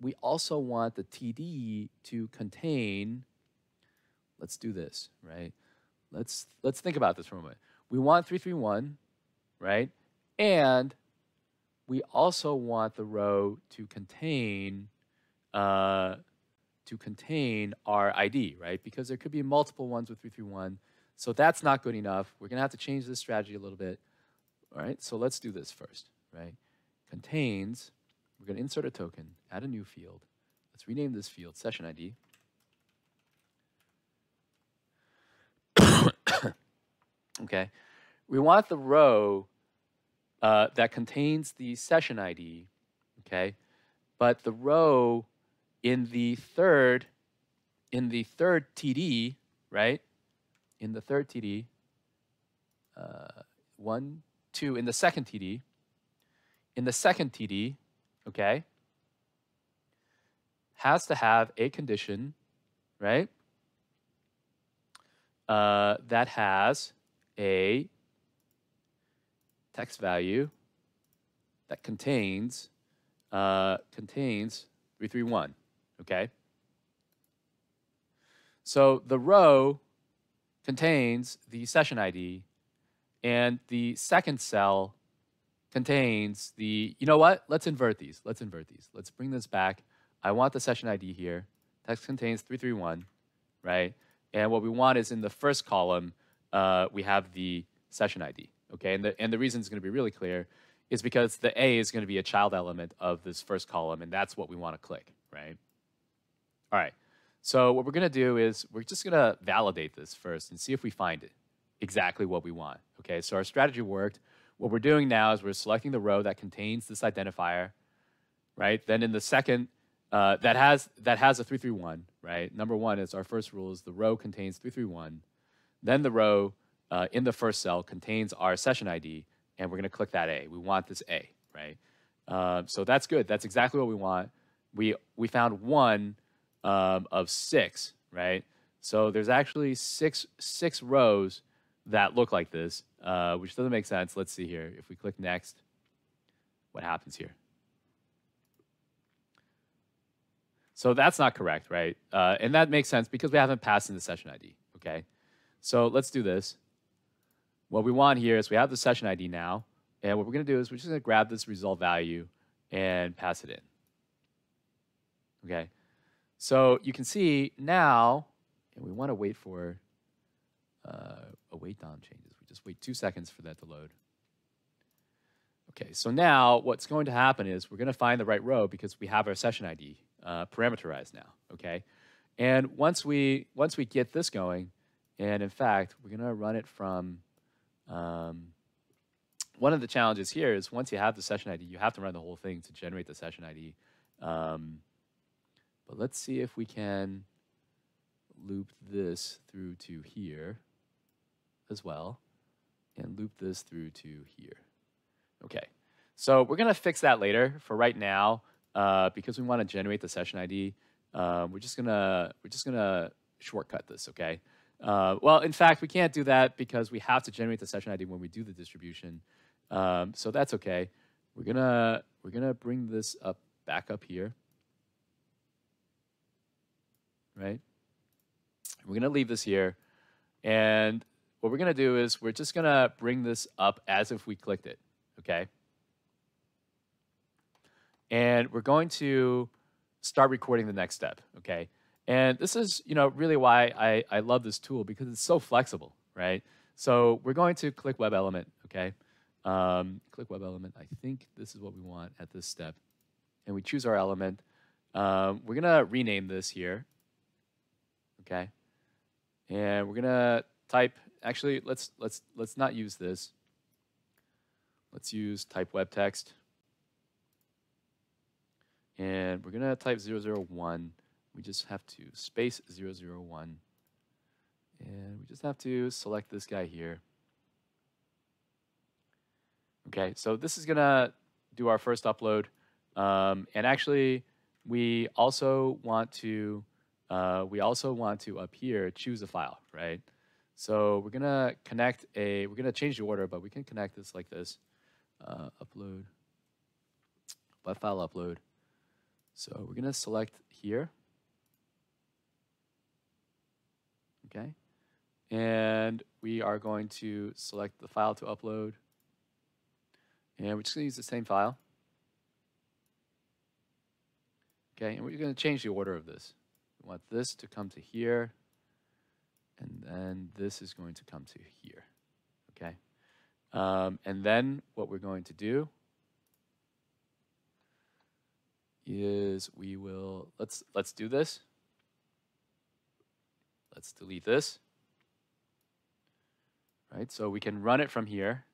we also want the T D to contain, let's do this, right? Let's, let's think about this for a moment. We want three three one, right? And we also want the row to contain, uh, to contain our I D, right? Because there could be multiple ones with three three one. So that's not good enough. We're gonna have to change this strategy a little bit. All right, so let's do this first, right? Contains, we're gonna insert a token, add a new field. Let's rename this field session I D. Okay, we want the row uh, that contains the session I D, okay? But the row in the third, in the third T D, right? In the third T D, uh, one, two, in the second T D, in the second T D, okay, has to have a condition, right? Uh, that has a text value that contains uh, contains three three one, okay? So the row contains the session I D, and the second cell contains the, you know what? Let's invert these. Let's invert these. Let's bring this back. I want the session I D here. Text contains three three one, right? And what we want is in the first column, uh, we have the session I D, okay? And the, and the reason is going to be really clear is because the A is going to be a child element of this first column, and that's what we want to click, right? All right, so what we're going to do is we're just going to validate this first and see if we find it, exactly what we want, okay? So our strategy worked. What we're doing now is we're selecting the row that contains this identifier, right? Then in the second, Uh, that has that has a three three one, right? Number one is our first rule is the row contains three three one. Then the row uh, in the first cell contains our session I D, and we're going to click that A. We want this A, right? Uh, so that's good. That's exactly what we want. We we found one um, of six, right? So there's actually six six rows that look like this, uh, which doesn't make sense. Let's see here. If we click next, what happens here? So that's not correct, right? Uh, and that makes sense because we haven't passed in the session I D, okay? So let's do this. What we want here is we have the session I D now, and what we're gonna do is we're just gonna grab this result value and pass it in, okay? So you can see now, and we wanna wait for uh, await D O M changes. We just wait two seconds for that to load. Okay, so now what's going to happen is we're gonna find the right row because we have our session I D Uh, parameterized now, okay? And once we once we get this going, and in fact, we're gonna run it from, um, one of the challenges here is once you have the session I D, you have to run the whole thing to generate the session I D. Um, but let's see if we can loop this through to here as well, and loop this through to here. Okay, so we're gonna fix that later. For right now, Uh, because we want to generate the session I D, uh, we're just gonna we're just gonna shortcut this, okay? Uh, well, in fact, we can't do that because we have to generate the session I D when we do the distribution, um, so that's okay. We're gonna we're gonna bring this up back up here, right? We're gonna leave this here, and what we're gonna do is we're just gonna bring this up as if we clicked it, okay? And we're going to start recording the next step, okay? And this is, you know, really why I, I love this tool because it's so flexible, right? So we're going to click web element, okay? Um, click web element. I think this is what we want at this step. And we choose our element. Um, we're going to rename this here. Okay. And we're going to type, actually, let's, let's, let's not use this. Let's use type web text. And we're going to type zero zero one. We just have to space zero zero one. And we just have to select this guy here. Okay, so this is going to do our first upload. Um, and actually, we also want to, uh, we also want to up here, choose a file, right? So we're going to connect a, we're going to change the order, but we can connect this like this. Uh, upload, web file upload. So we're going to select here. Okay, and we are going to select the file to upload. And we're just going to use the same file. Okay, and we're going to change the order of this. We want this to come to here, and then this is going to come to here. Okay, um, and then what we're going to do is we will, let's, let's do this. Let's delete this. All right, so we can run it from here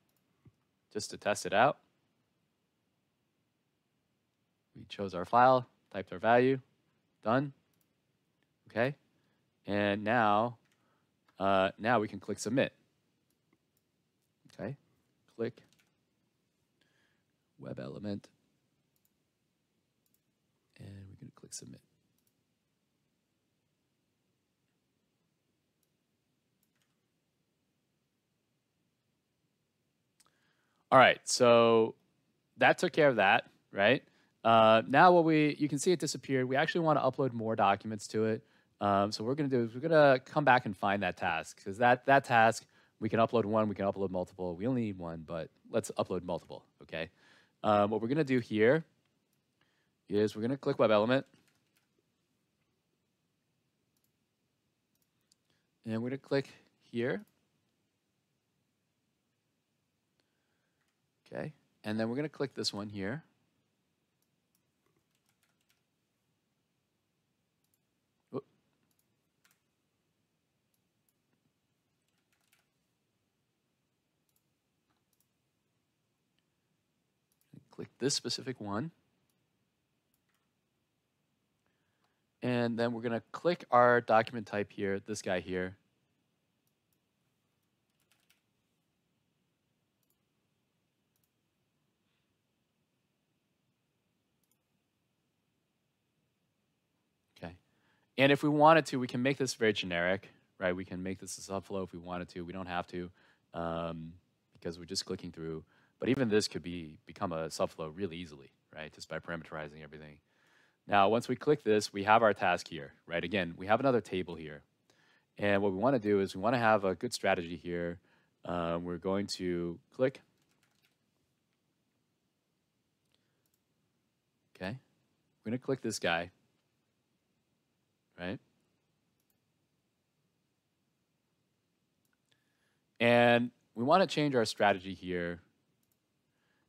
just to test it out. We chose our file, typed our value, done. Okay, and now, uh, now we can click submit. Okay, click web element, and we're going to click submit. All right, so that took care of that, right? Uh, now what we, you can see it disappeared. We actually want to upload more documents to it. Um, so what we're going to do is we're going to come back and find that task, because that, that task, we can upload one, we can upload multiple. We only need one, but let's upload multiple, okay? Um, what we're going to do here is we're going to click Web Element. And we're going to click here. Okay, and then we're going to click this one here. Whoop. Click this specific one. And then we're going to click our document type here, this guy here. And if we wanted to, we can make this very generic, right? We can make this a subflow if we wanted to. We don't have to, um, because we're just clicking through. But even this could be become a subflow really easily, right? Just by parameterizing everything. Now, once we click this, we have our task here, right? Again, we have another table here. And what we want to do is we want to have a good strategy here. Um, we're going to click. Okay. We're going to click this guy. Right? And we want to change our strategy here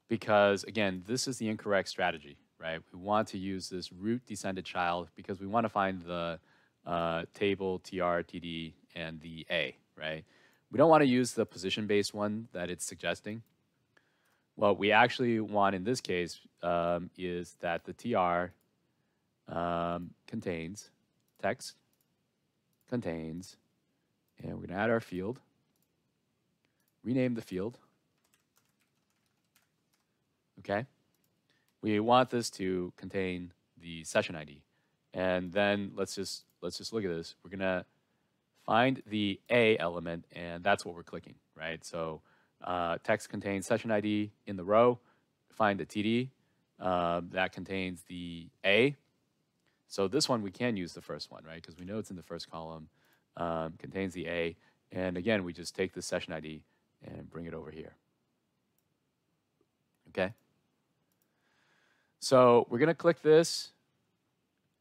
because, again, this is the incorrect strategy, right? We want to use this root descended child because we want to find the uh, table, T R, T D, and the A, right? We don't want to use the position-based one that it's suggesting. What we actually want in this case um, is that the T R um, contains text contains, and we're going to add our field, rename the field. Okay. We want this to contain the session I D. And then let's just, let's just look at this. We're going to find the A element, and that's what we're clicking, right? So uh, text contains session I D in the row, find the T D, uh, that contains the A. So this one, we can use the first one, right? Because we know it's in the first column, um, contains the A. And again, we just take the session I D and bring it over here. Okay? So we're going to click this.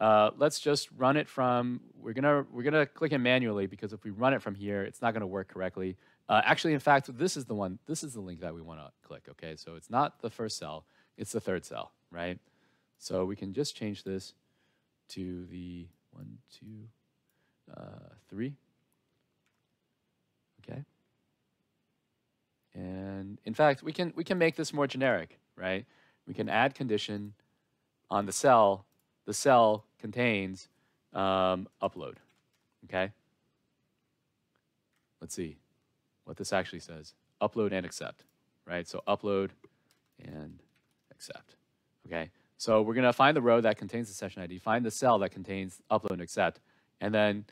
Uh, let's just run it from, we're going to we're gonna click it manually because if we run it from here, it's not going to work correctly. Uh, actually, in fact, this is the one, this is the link that we want to click, okay? So it's not the first cell, it's the third cell, right? So we can just change this to the one, two, uh, three, okay? And in fact, we can, we can make this more generic, right? We can add condition on the cell, the cell contains um, upload, okay? Let's see what this actually says. Upload and accept, right? So upload and accept, okay? So we're gonna find the row that contains the session I D, find the cell that contains upload and accept, and then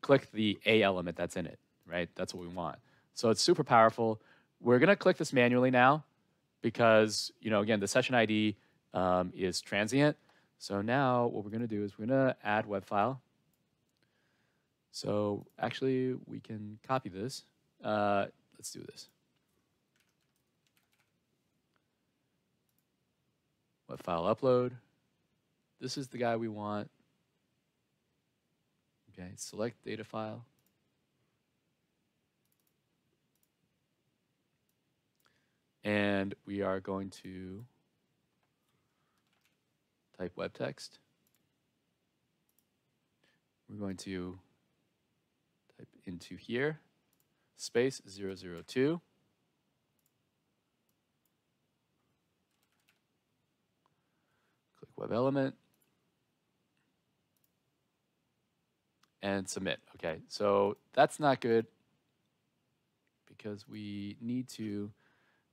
click the A element that's in it, right? That's what we want. So it's super powerful. We're gonna click this manually now because, you know, again, the session I D um, is transient. So now what we're gonna do is we're gonna add web file. So actually we can copy this. Uh, let's do this. Web file upload. This is the guy we want. Okay, select data file. And we are going to type web text. We're going to type into here, space zero zero two. Click web element. And submit, okay. So that's not good because we need to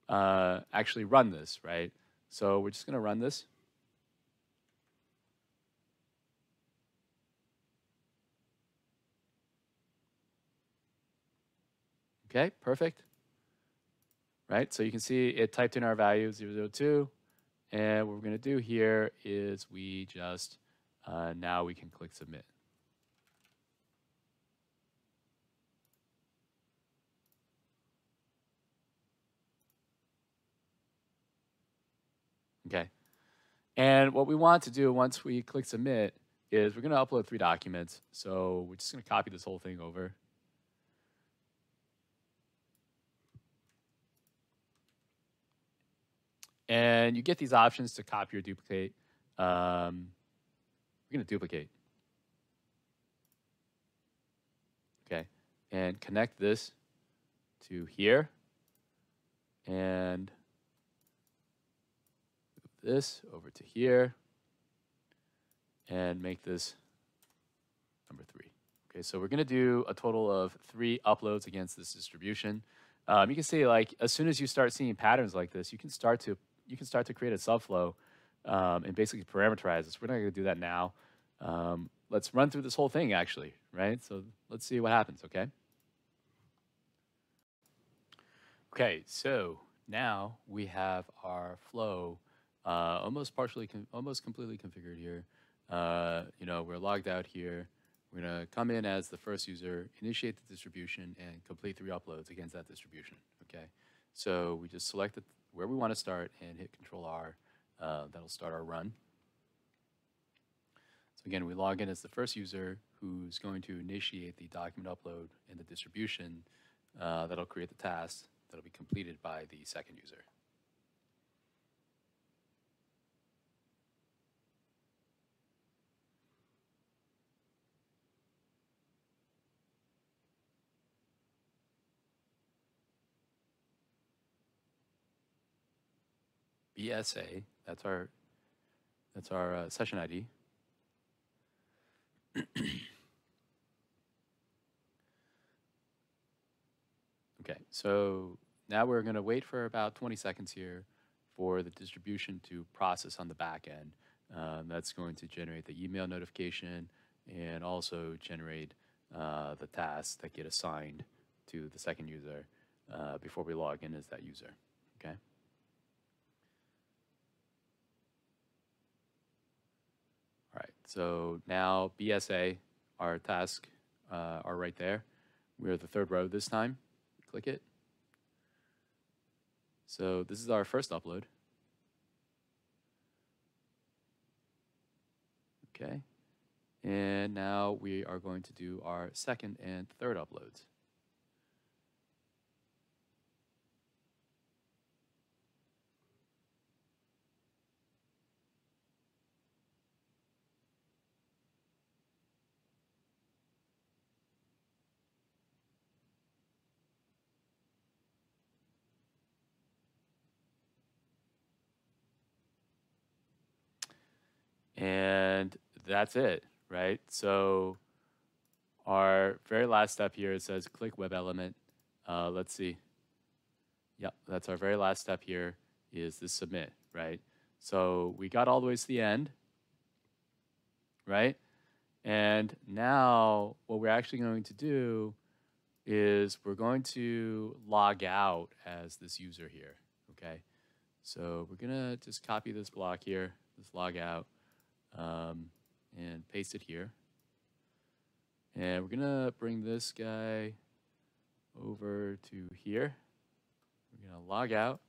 uh, actually run this, right? So we're just gonna run this. Okay, perfect, right? So you can see it typed in our value zero zero two, and what we're gonna do here is we just, uh, now we can click submit. Okay, and what we want to do once we click submit is we're gonna upload three documents. So we're just gonna copy this whole thing over. And you get these options to copy or duplicate. Um, we're gonna duplicate. Okay, and connect this to here. And move this over to here. And make this number three. Okay, so we're gonna do a total of three uploads against this distribution. Um, you can see, like, as soon as you start seeing patterns like this, you can start to You can start to create a subflow um, and basically parameterize this. We're not going to do that now. Um, let's run through this whole thing, actually, right? So let's see what happens, okay? Okay, so now we have our flow uh, almost partially, almost completely configured here. Uh, you know, we're logged out here. We're going to come in as the first user, initiate the distribution, and complete three uploads against that distribution, okay? So we just select the where we want to start and hit Control R. Uh, that'll start our run. So again, we log in as the first user who's going to initiate the document upload and the distribution. Uh, that'll create the task that'll be completed by the second user. B S A, that's our, that's our uh, session I D. Okay, so now we're gonna wait for about twenty seconds here for the distribution to process on the back end. Um, that's going to generate the email notification and also generate uh, the tasks that get assigned to the second user uh, before we log in as that user, okay? So now B S A, our task, uh, are right there. We're the third row this time. Click it. So this is our first upload. Okay. And now we are going to do our second and third uploads. And that's it, right? So our very last step here, it says click web element. Uh, let's see. Yep, that's our very last step here is the submit, right? So we got all the way to the end, right? And now what we're actually going to do is we're going to log out as this user here, okay? So we're gonna just copy this block here, this log out, um, and paste it here. And we're gonna bring this guy over to here. We're gonna log out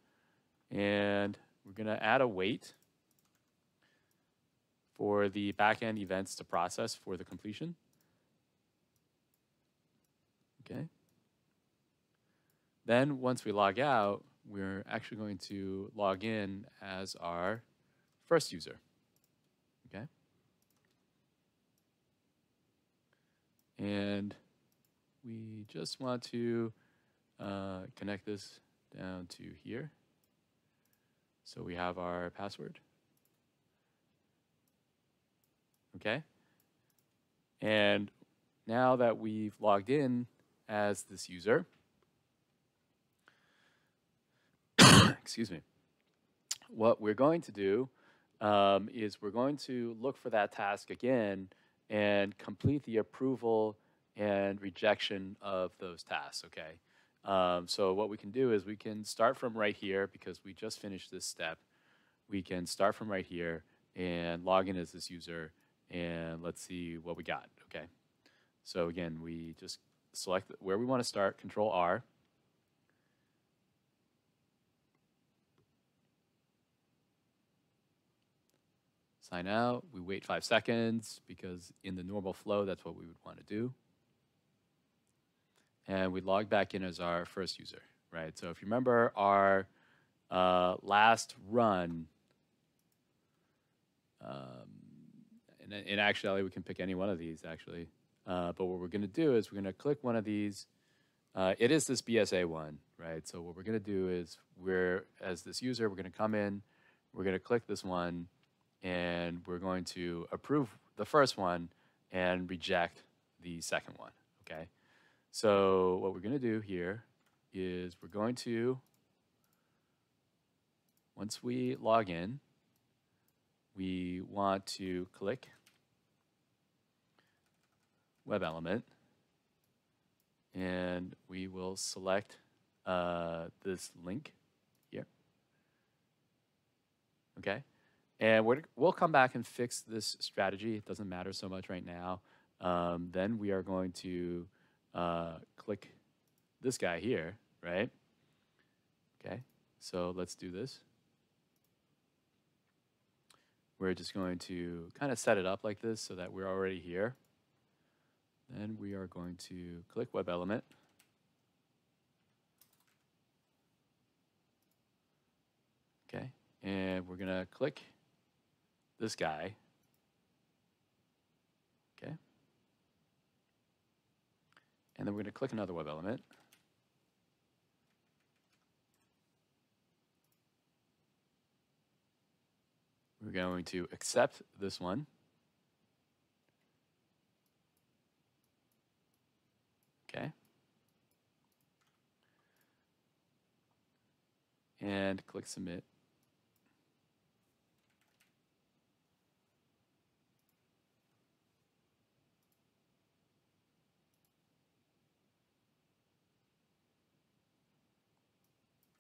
and we're gonna add a wait for the backend events to process for the completion. Okay. Then once we log out, we're actually going to log in as our first user. Okay. And we just want to uh, connect this down to here. So we have our password. Okay. And now that we've logged in as this user, excuse me, what we're going to do um, is we're going to look for that task again and complete the approval and rejection of those tasks, okay? Um, so what we can do is we can start from right here because we just finished this step. We can start from right here and log in as this user and let's see what we got, okay? So again, we just select where we want to start, Control R. Sign out, we wait five seconds because in the normal flow, that's what we would want to do. And we log back in as our first user, right? So if you remember our uh, last run, um, and in actuality, we can pick any one of these actually. Uh, but what we're going to do is we're going to click one of these. Uh, it is this B S A one, right? So what we're going to do is we're, as this user, we're going to come in, we're going to click this one, and we're going to approve the first one and reject the second one, okay? So what we're going to do here is we're going to, once we log in, we want to click web element, and we will select uh, this link here, okay? And we're, we'll come back and fix this strategy. It doesn't matter so much right now. Um, then we are going to uh, click this guy here, right? Okay, so let's do this. We're just going to kind of set it up like this so that we're already here. Then we are going to click web element. Okay, and we're gonna click this guy. Okay. And then we're gonna click another web element. We're going to accept this one. Okay. And click submit.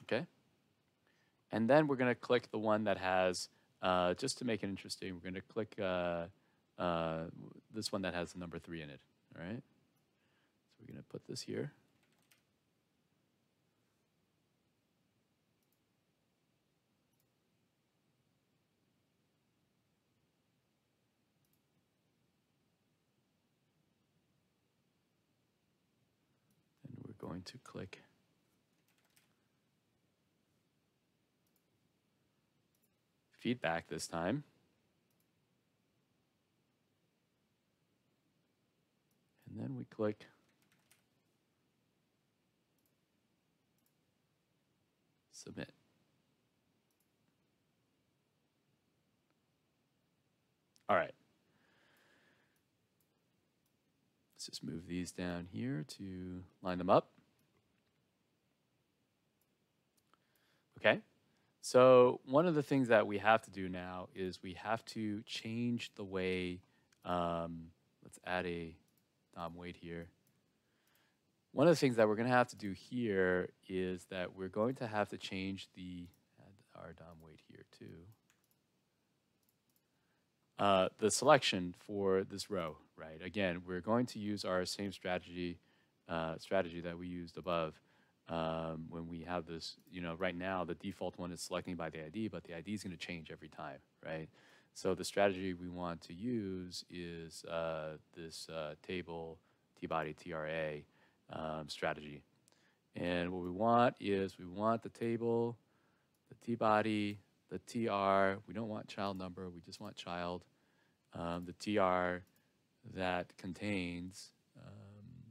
Okay. And then we're going to click the one that has, uh, just to make it interesting, we're going to click uh, uh, this one that has the number three in it. All right. We're going to put this here. And we're going to click feedback this time. And then we click submit. All right. Let's just move these down here to line them up. Okay. So one of the things that we have to do now is we have to change the way, um, let's add a D O M weight here. One of the things that we're going to have to do here is that we're going to have to change the, add our D O M weight here too, uh, the selection for this row, right? Again, we're going to use our same strategy, uh, strategy that we used above. Um, when we have this, you know, right now the default one is selecting by the I D, but the I D is going to change every time, right? So the strategy we want to use is uh, this uh, table tbody T R A um, strategy. And what we want is we want the table, the tbody, the T R. We don't want child number. We just want child. Um, the T R that contains, um,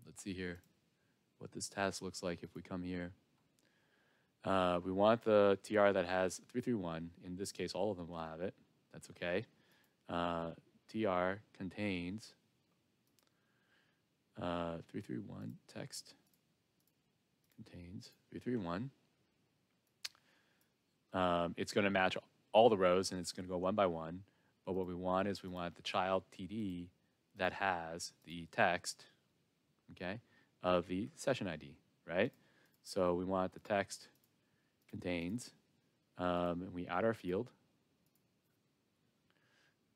let's see here, what this task looks like if we come here. Uh, we want the T R that has three three one. In this case, all of them will have it. That's okay. Uh, T R contains uh, three three one text. Contains three three one. Um, it's going to match all the rows, and it's going to go one by one. But what we want is we want the child T D that has the text. Okay. Of the session I D, right? So we want the text contains, um, and we add our field.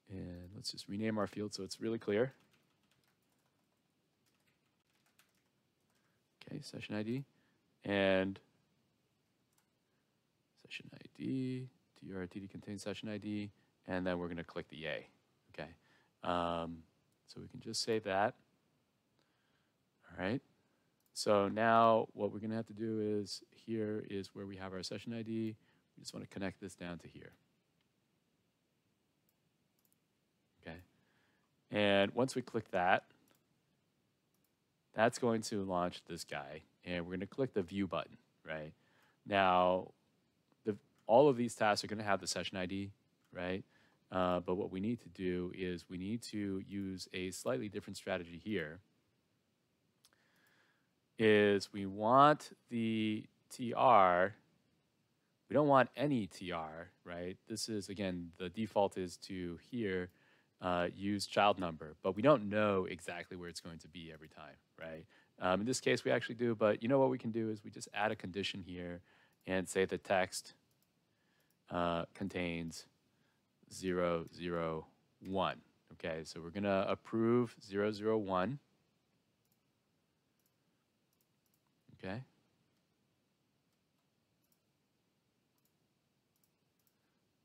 And let's just rename our field so it's really clear. Okay, session I D. And session I D, T R T D contains session I D, and then we're gonna click the A, okay? Um, so we can just save that, all right? So now what we're going to have to do is here is where we have our session I D. We just want to connect this down to here. Okay. And once we click that, that's going to launch this guy. And we're going to click the View button, right? Now, the, all of these tasks are going to have the session I D, right? Uh, but what we need to do is we need to use a slightly different strategy here. Is we want the T R, we don't want any T R, right? This is, again, the default is to here, uh, use child number, but we don't know exactly where it's going to be every time, right? Um, in this case, we actually do, but you know what we can do is we just add a condition here and say the text uh, contains zero zero one, okay? So we're gonna approve zero zero one. Okay.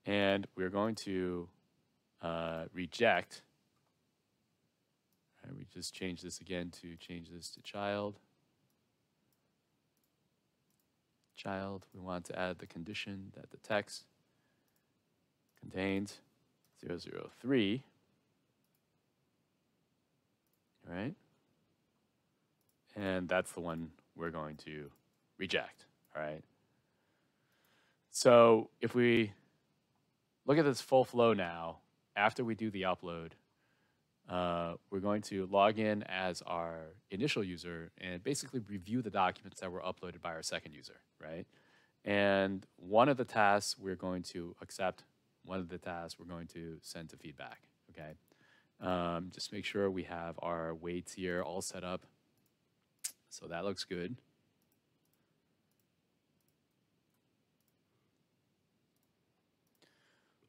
And we're going to uh, reject. All right, we just change this again to change this to child. Child, we want to add the condition that the text contains zero zero three. All right. And that's the one we're going to reject, all right? So if we look at this full flow now, after we do the upload, uh, we're going to log in as our initial user and basically review the documents that were uploaded by our second user, right? And one of the tasks we're going to accept, one of the tasks we're going to send to feedback, okay? Um, just make sure we have our weights here all set up. So that looks good.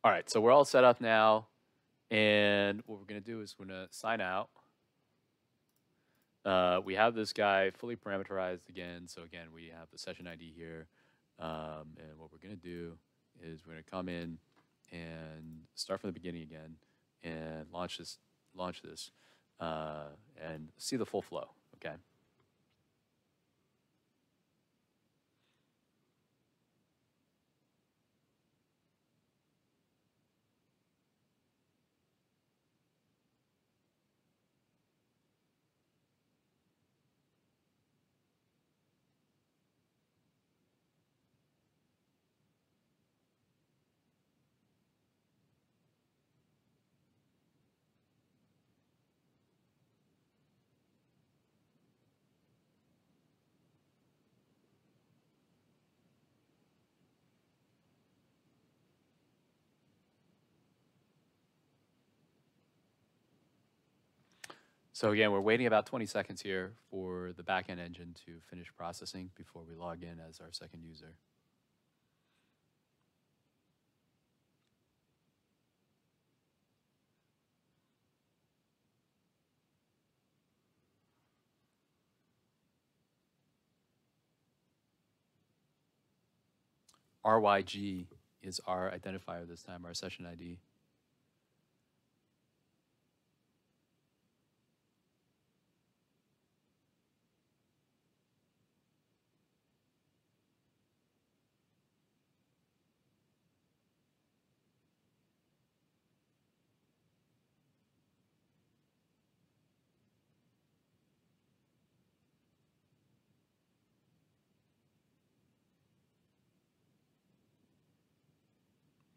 All right, so we're all set up now. And what we're going to do is we're going to sign out. Uh, we have this guy fully parameterized again. So again, we have the session I D here. Um, and what we're going to do is we're going to come in and start from the beginning again and launch this, launch this uh, and see the full flow, okay? So again, we're waiting about twenty seconds here for the backend engine to finish processing before we log in as our second user. R Y G is our identifier this time, our session I D.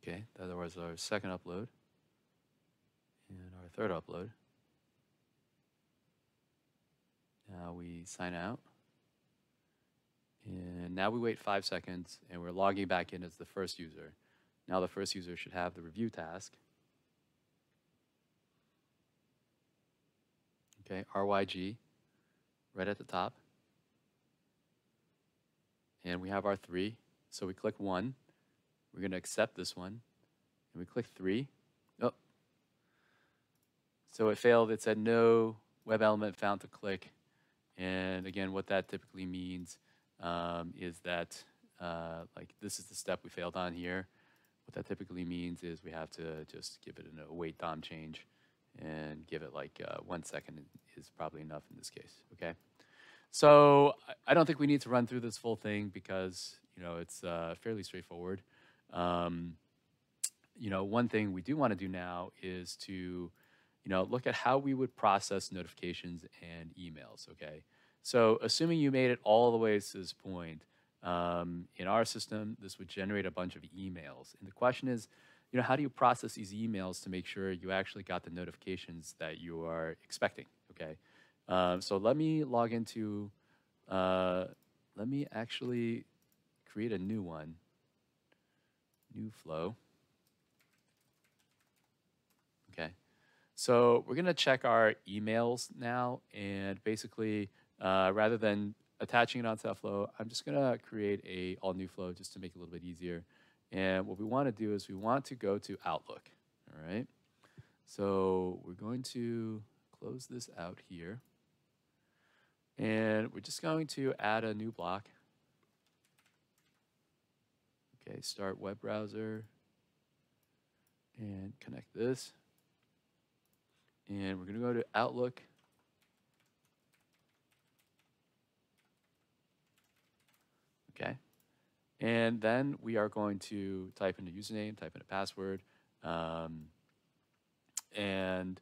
Okay, that was our second upload and our third upload. Now we sign out. And now we wait five seconds and we're logging back in as the first user. Now the first user should have the review task. Okay, R Y G, right at the top. And we have our three, so we click one. We're going to accept this one, and we click three. Oh, so it failed. It said no web element found to click. And again, what that typically means um, is that, uh, like, this is the step we failed on here. What that typically means is we have to just give it an await D O M change and give it like uh, one second is probably enough in this case. Okay. So I don't think we need to run through this full thing because, you know, it's uh, fairly straightforward. Um, you know, one thing we do want to do now is to, you know, look at how we would process notifications and emails, okay? So assuming you made it all the way to this point, um, in our system, this would generate a bunch of emails. And the question is, you know, how do you process these emails to make sure you actually got the notifications that you are expecting, okay? Um, so let me log into, uh, let me actually create a new one. New flow. Okay, so we're going to check our emails now, and basically uh, rather than attaching it onto that flow, I'm just going to create a all new flow just to make it a little bit easier. And what we want to do is we want to go to Outlook. All right, so we're going to close this out here, and we're just going to add a new block. Okay, start web browser and connect this. And we're going to go to Outlook. Okay. And then we are going to type in a username, type in a password, um, and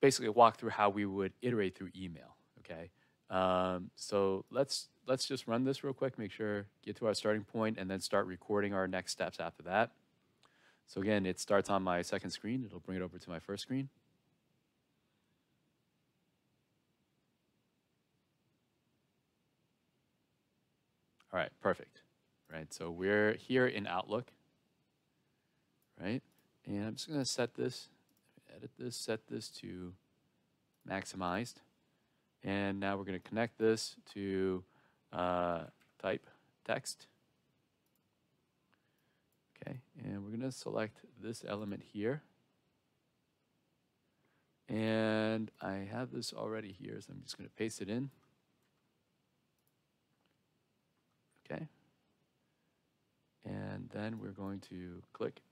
basically walk through how we would iterate through email. Okay. Um, so let's let's just run this real quick, make sure, get to our starting point, and then start recording our next steps after that. So again, it starts on my second screen. It'll bring it over to my first screen. All right, perfect. Right, so we're here in Outlook, right? And I'm just gonna set this, edit this, set this to maximized. And now we're going to connect this to uh, type text. Okay, and we're going to select this element here. And I have this already here, so I'm just going to paste it in. Okay. And then we're going to click.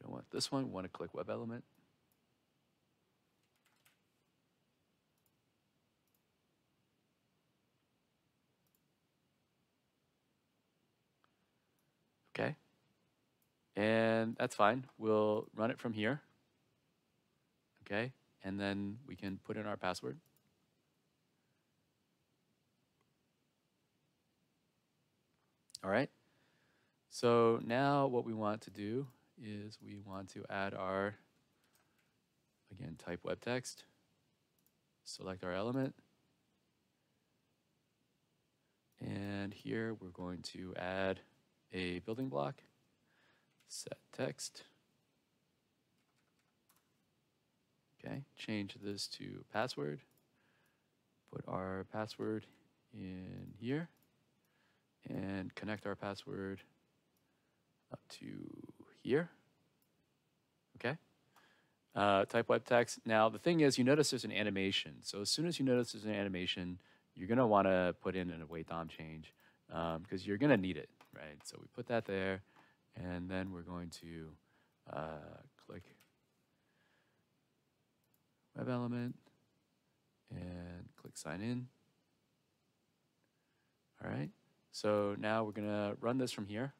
We don't want this one, we want to click web element. Okay, and that's fine. We'll run it from here, okay? And then we can put in our password. All right, so now what we want to do is we want to add our, again, type web text, select our element, and here we're going to add a building block, set text, Okay, change this to password. Put our password in here and connect our password up to here. Okay. Uh, type web text. Now, the thing is, you notice there's an animation. So as soon as you notice there's an animation, you're going to want to put in an await D O M change um, because you're going to need it, right? So we put that there, and then we're going to uh, click web element and click sign in. All right. So now we're going to run this from here.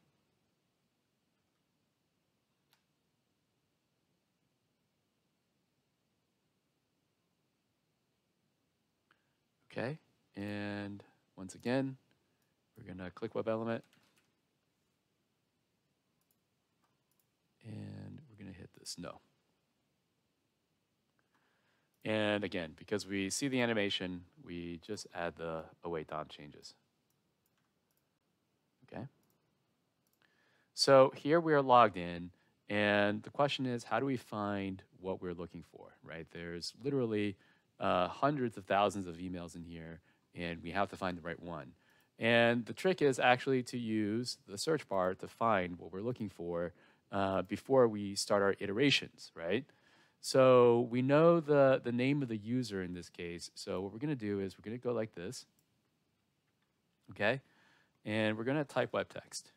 Okay, and once again, we're going to click web element. And we're going to hit this no. And again, because we see the animation, we just add the await D O M changes. Okay. So here we are logged in. And the question is, how do we find what we're looking for, right? There's literally Uh, hundreds of thousands of emails in here, and we have to find the right one. And the trick is actually to use the search bar to find what we're looking for uh, before we start our iterations, right? So we know the, the name of the user in this case. So what we're going to do is we're going to go like this, okay? And we're going to type web text.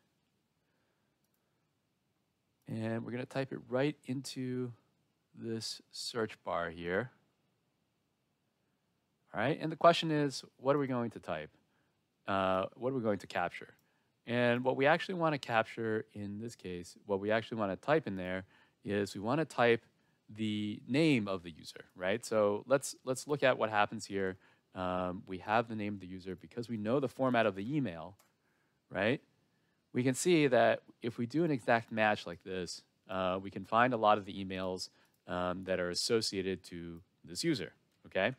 And we're going to type it right into this search bar here. All right, and the question is, what are we going to type? Uh, what are we going to capture? And what we actually want to capture in this case, what we actually want to type in there is we want to type the name of the user, right? So let's, let's look at what happens here. Um, we have the name of the user because we know the format of the email, right? We can see that if we do an exact match like this, uh, we can find a lot of the emails um, that are associated to this user, okay?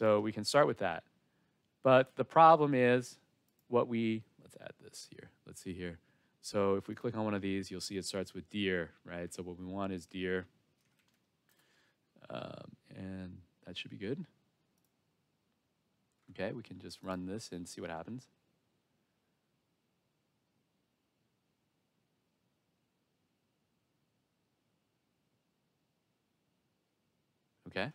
So we can start with that. But the problem is what we, let's add this here. Let's see here. So if we click on one of these, you'll see it starts with dear, right? So what we want is dear. Um, and that should be good. Okay, we can just run this and see what happens. Okay.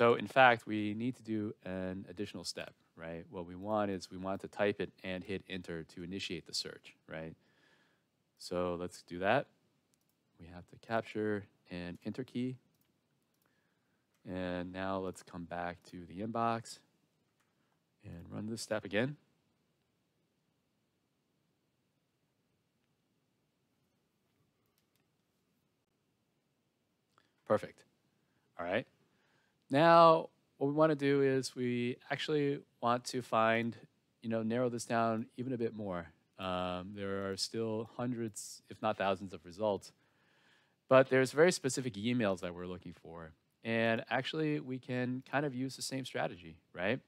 So in fact, we need to do an additional step, right? What we want is we want to type it and hit enter to initiate the search, right? So let's do that. We have to capture an enter key. And now let's come back to the inbox and run this step again. Perfect. All right. Now, what we want to do is we actually want to find, you know, narrow this down even a bit more. Um, there are still hundreds, if not thousands, of results. But there's very specific emails that we're looking for. And actually, we can kind of use the same strategy, right?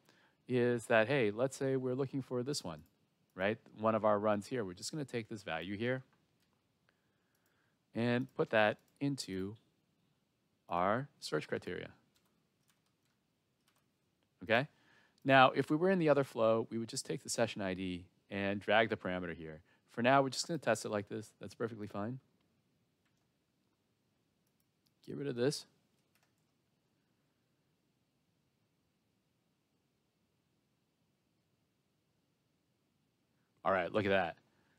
Is that, hey, let's say we're looking for this one, right? One of our runs here. We're just going to take this value here and put that into our search criteria. Okay. Now, if we were in the other flow, we would just take the session I D and drag the parameter here. For now, we're just going to test it like this. That's perfectly fine. Get rid of this. All right, look at that.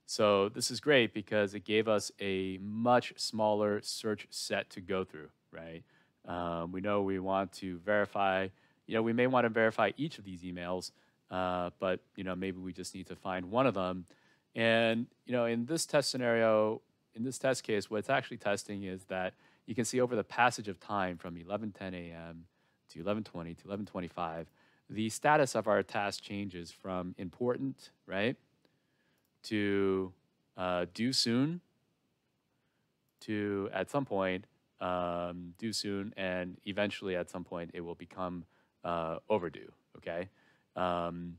So this is great because it gave us a much smaller search set to go through, right? Um, we know we want to verify. You know, we may want to verify each of these emails, uh, but, you know, maybe we just need to find one of them. And, you know, in this test scenario, in this test case, what it's actually testing is that you can see over the passage of time from eleven ten a m to eleven twenty to eleven twenty-five, the status of our task changes from important, right, to uh, due soon, to at some point, um, due soon, and eventually at some point it will become Uh, overdue, okay? Um,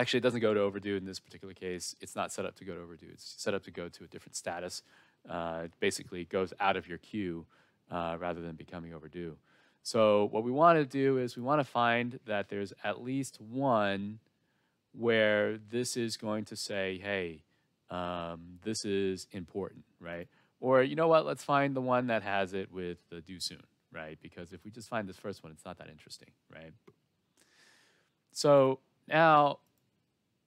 actually, it doesn't go to overdue in this particular case. It's not set up to go to overdue. It's set up to go to a different status. uh, basically goes out of your queue uh, rather than becoming overdue. So what we want to do is we want to find that there's at least one where this is going to say, hey, um, this is important, right? Or, you know what, let's find the one that has it with the due soon, right? Because if we just find this first one, it's not that interesting, right? So now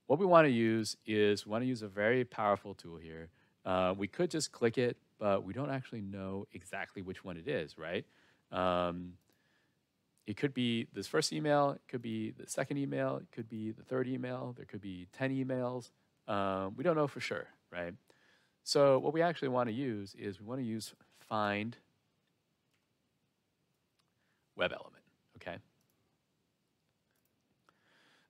what we want to use is we want to use a very powerful tool here. Uh, we could just click it, but we don't actually know exactly which one it is, right? Um, it could be this first email, it could be the second email, it could be the third email, there could be ten emails. Um, we don't know for sure, right? So what we actually want to use is we want to use find web element, okay?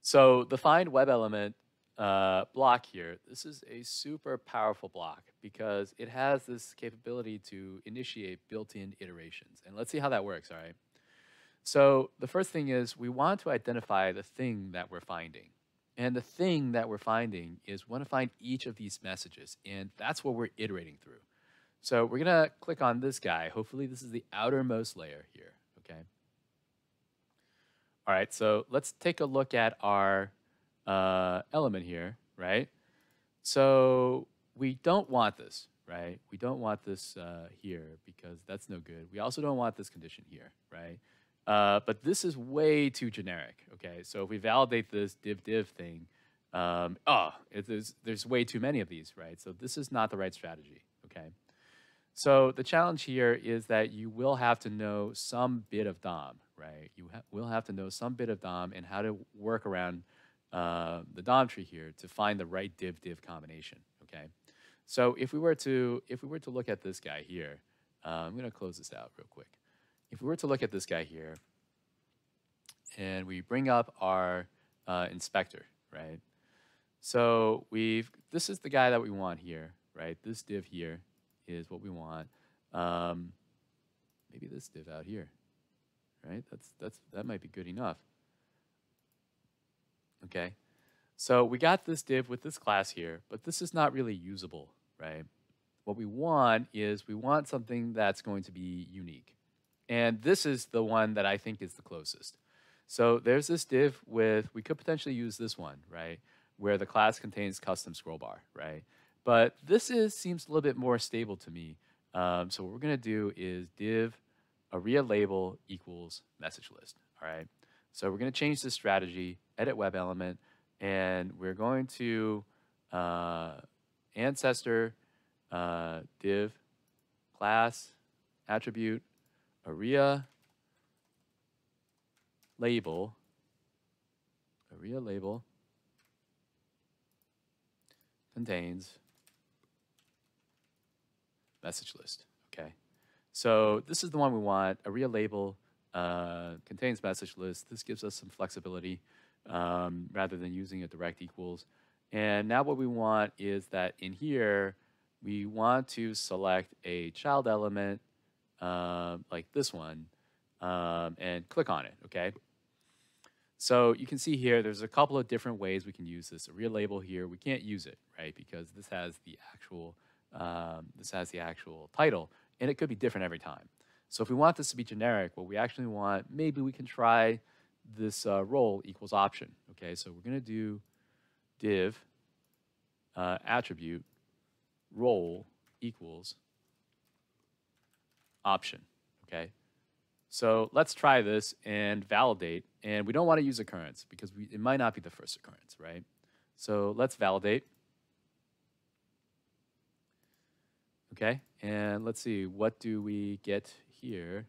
So the find web element uh, block here, this is a super powerful block because it has this capability to initiate built-in iterations. And let's see how that works, all right? So the first thing is we want to identify the thing that we're finding. And the thing that we're finding is we want to find each of these messages, and that's what we're iterating through. So we're going to click on this guy. Hopefully this is the outermost layer here, okay? All right, so let's take a look at our uh, element here, right? So we don't want this, right? We don't want this uh, here because that's no good. We also don't want this condition here, right? Uh, but this is way too generic, okay? So if we validate this div div thing, um, oh, it, there's, there's way too many of these, right? So this is not the right strategy, okay? So the challenge here is that you will have to know some bit of D O M, right? You ha will have to know some bit of D O M and how to work around uh, the D O M tree here to find the right div div combination, okay? So if we were to, if we were to look at this guy here, uh, I'm gonna close this out real quick. If we were to look at this guy here, and we bring up our uh, inspector, right? So we've, this is the guy that we want here, right? This div here is what we want. Um, maybe this div out here, right? That's, that's, that might be good enough. Okay, so we got this div with this class here, but this is not really usable, right? What we want is we want something that's going to be unique. And this is the one that I think is the closest. So there's this div with, we could potentially use this one, right? Where the class contains custom scroll bar, right? But this is seems a little bit more stable to me. Um, so what we're gonna do is div aria label equals message list, all right? So we're gonna change this strategy, edit web element, and we're going to uh, ancestor uh, div class attribute aria label, aria label contains message list, okay? So this is the one we want, aria label uh, contains message list. This gives us some flexibility um, rather than using a direct equals. And now what we want is that in here, we want to select a child element Uh, like this one, um, and click on it, okay? So you can see here, there's a couple of different ways we can use this. Aria label here, we can't use it, right? Because this has the actual, um, this has the actual title, and it could be different every time. So if we want this to be generic, what we actually want, maybe we can try this uh, role equals option, okay? So we're gonna do div uh, attribute role equals option, okay? So let's try this and validate, and we don't want to use occurrence because we, it might not be the first occurrence, right? So let's validate. Okay, and let's see, what do we get here?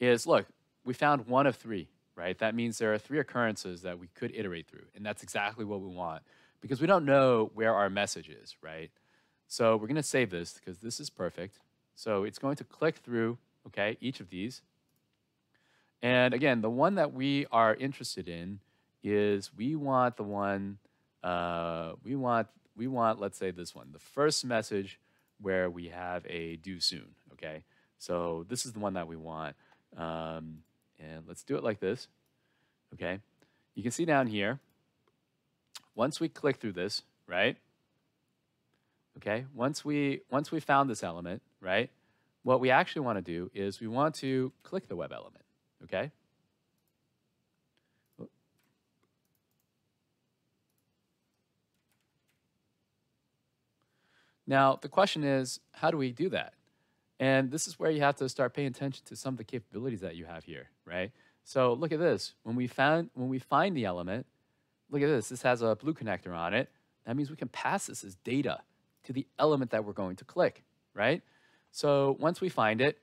Is, look, we found one of three, right? That means there are three occurrences that we could iterate through, and that's exactly what we want because we don't know where our message is, right? So we're gonna save this because this is perfect. So it's going to click through, okay, each of these. And again, the one that we are interested in is we want the one, uh, we want, we want, let's say this one, the first message where we have a due soon, okay? So this is the one that we want. Um, and let's do it like this, okay? You can see down here, once we click through this, right? okay? Once we, once we found this element, right, what we actually want to do is we want to click the web element, okay? Now, the question is, how do we do that? And this is where you have to start paying attention to some of the capabilities that you have here, right? So look at this. When we, found, when we find the element, look at this. This has a blue connector on it. That means we can pass this as data to the element that we're going to click, right? So once we find it,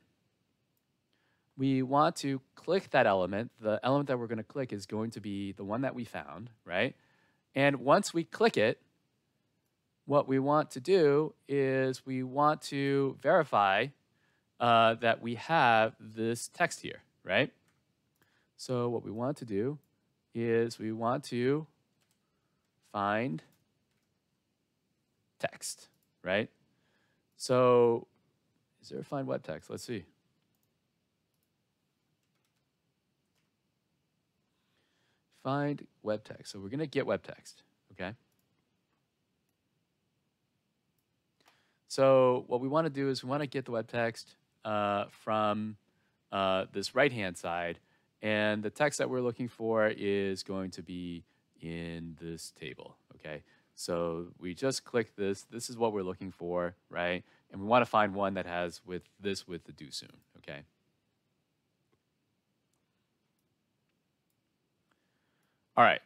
we want to click that element. The element that we're going to click is going to be the one that we found, right? And once we click it, what we want to do is we want to verify uh, that we have this text here, right? So what we want to do is we want to find text, right? So is there a find web text? Let's see. Find web text. So we're going to get web text, okay? So what we want to do is we want to get the web text uh, from uh, this right-hand side. And the text that we're looking for is going to be in this table, okay? So we just click this. This is what we're looking for, right? And we want to find one that has with this with the do soon, okay? All right.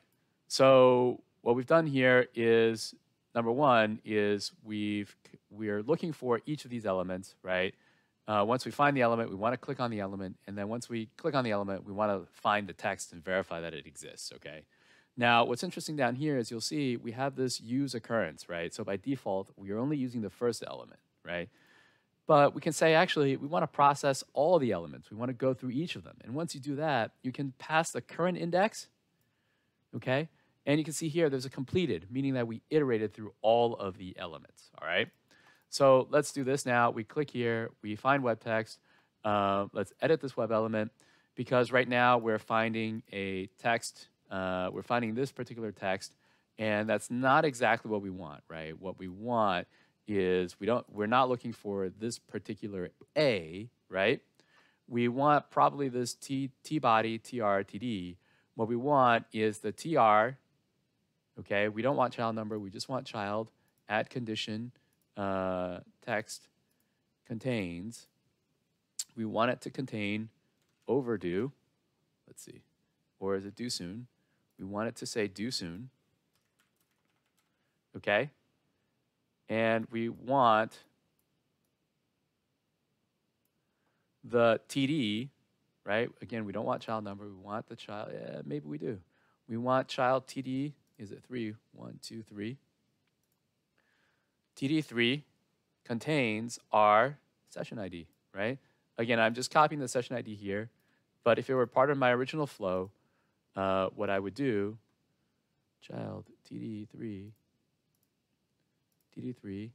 So what we've done here is, number one is we've, we are looking for each of these elements, right? Uh, once we find the element, we want to click on the element. And then once we click on the element, we want to find the text and verify that it exists, okay? Now, what's interesting down here is you'll see we have this use occurrence, right? So by default, we are only using the first element, right? But we can say, actually, we want to process all the elements. We want to go through each of them. And once you do that, you can pass the current index, okay? And you can see here there's a completed, meaning that we iterated through all of the elements, all right? So let's do this now. We click here. We find web text. Uh, let's edit this web element because right now we're finding a text. Uh, we're finding this particular text, and that's not exactly what we want, right? What we want is we don't, we're not looking for this particular A, right? We want probably this T, T body, T R, T D. What we want is the T R. Okay, we don't want child number. We just want child at condition uh, text contains. We want it to contain overdue. Let's see. Or is it due soon? We want it to say due soon. Okay. And we want the T D, right? Again, we don't want child number. We want the child. Yeah, maybe we do. We want child T D. Is it three? One, two, three. T D three contains our session I D, right? Again, I'm just copying the session I D here, but if it were part of my original flow, uh, what I would do, child T D three, T D three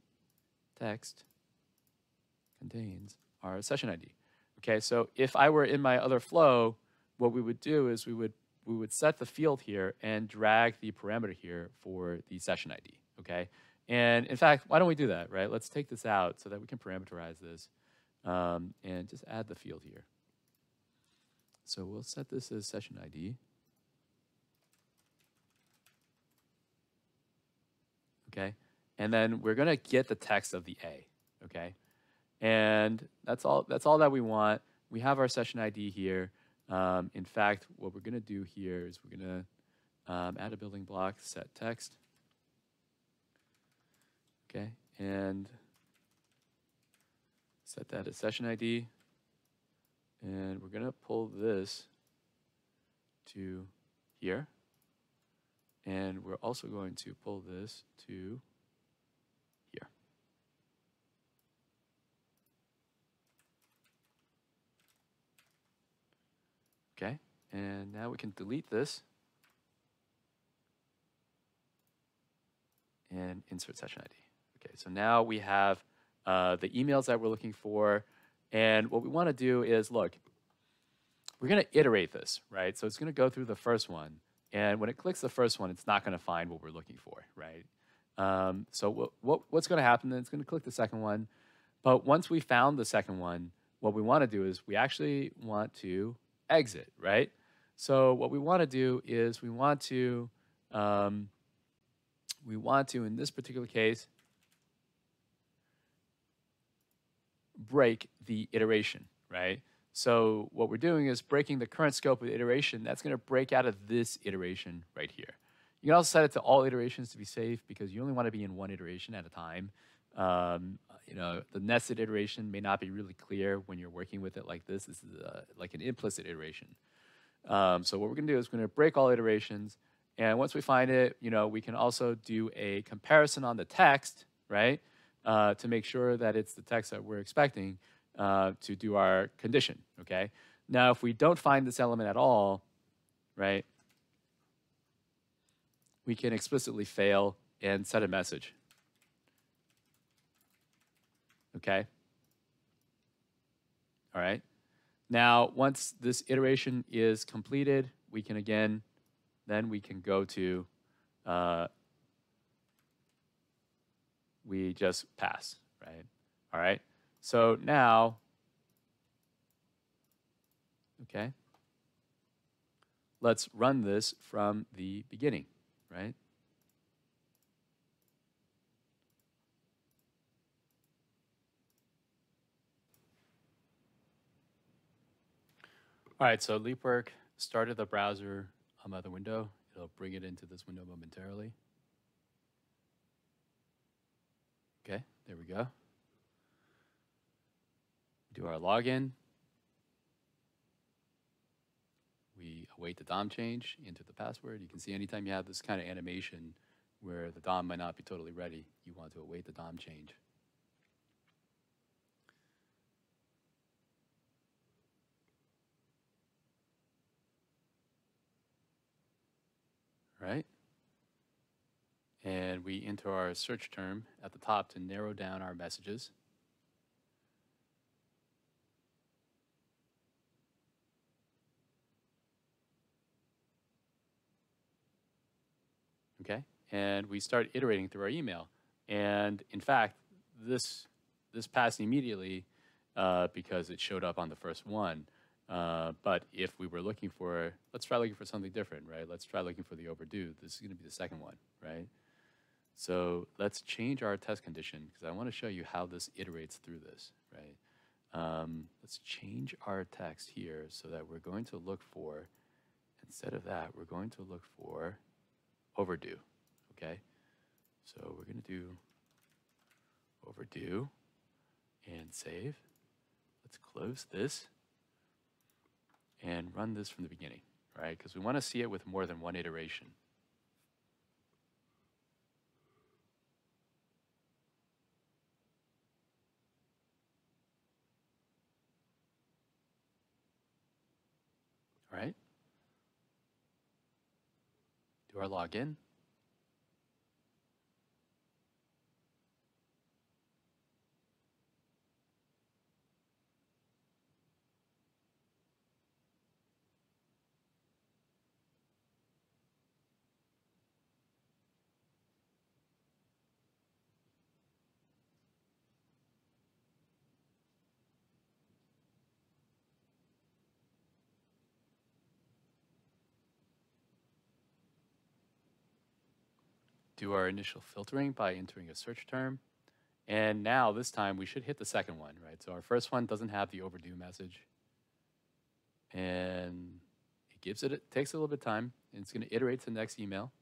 text contains our session I D. Okay, so if I were in my other flow, what we would do is we would we would set the field here and drag the parameter here for the session I D, okay? And in fact, why don't we do that, right? Let's take this out so that we can parameterize this um, and just add the field here. So we'll set this as session I D. Okay, and then we're gonna get the text of the A, okay? And that's all, that's all that we want. We have our session I D here. Um, in fact, what we're gonna do here is we're gonna um, add a building block, set text. Okay, and set that as session I D. And we're gonna pull this to here. And we're also going to pull this to here. Okay, and now we can delete this and insert session I D. Okay, so now we have uh, the emails that we're looking for. And what we want to do is, look, we're going to iterate this, right? So it's going to go through the first one. And when it clicks the first one, it's not going to find what we're looking for, right? Um, so what, what, what's going to happen then? It's going to click the second one. But once we found the second one, what we want to do is we actually want to exit, right? So what we want to do is we want to, um, we want to, in this particular case, break the iteration, right? So what we're doing is breaking the current scope of the iteration. That's going to break out of this iteration right here. You can also set it to all iterations to be safe because you only want to be in one iteration at a time. Um, you know, the nested iteration may not be really clear when you're working with it like this. This is a, like an implicit iteration. Um, so what we're going to do is we're going to break all iterations. And once we find it, you know, we can also do a comparison on the text, right, uh, to make sure that it's the text that we're expecting uh, to do our condition, okay? Now, if we don't find this element at all, right, we can explicitly fail and set a message. Okay? All right. Now, once this iteration is completed, we can again, then we can go to, uh, we just pass, right? All right. So now, okay, let's run this from the beginning, right? All right, so Leapwork started the browser on the other window. It'll bring it into this window momentarily. Okay, there we go. Do our login. We await the D O M change, enter the password. You can see anytime you have this kind of animation where the D O M might not be totally ready, you want to await the D O M change. Right? And we enter our search term at the top to narrow down our messages. Okay? And we start iterating through our email. And in fact, this, this passed immediately uh, because it showed up on the first one. Uh, but if we were looking for, let's try looking for something different, right? Let's try looking for the overdue. This is going to be the second one, right? So let's change our test condition because I want to show you how this iterates through this, right? Um, let's change our text here so that we're going to look for, instead of that, we're going to look for overdue, okay? So we're going to do overdue and save. Let's close this and run this from the beginning, right? Because we want to see it with more than one iteration. All right? Do our login. Do our initial filtering by entering a search term. And now this time we should hit the second one, right? So our first one doesn't have the overdue message. And it gives it, it takes a little bit of time, and it's going to iterate to the next email.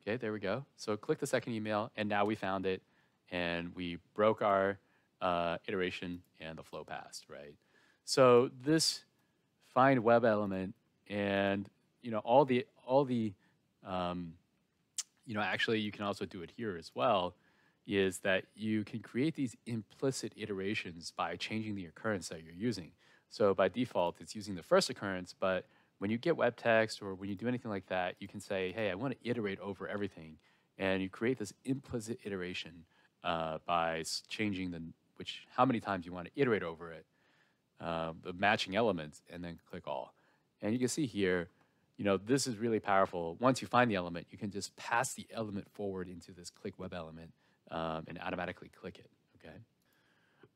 Okay, there we go. So click the second email, and now we found it, and we broke our uh, iteration, and the flow passed, right? So this find web element, and you know, all the all the, um, you know, actually you can also do it here as well, is that you can create these implicit iterations by changing the occurrence that you're using. So by default, it's using the first occurrence, but when you get web text or when you do anything like that, you can say, hey, I want to iterate over everything. And you create this implicit iteration uh, by changing the, which how many times you want to iterate over it, uh, the matching elements, and then click all. And you can see here, you know, this is really powerful. Once you find the element, you can just pass the element forward into this click web element um, and automatically click it, okay?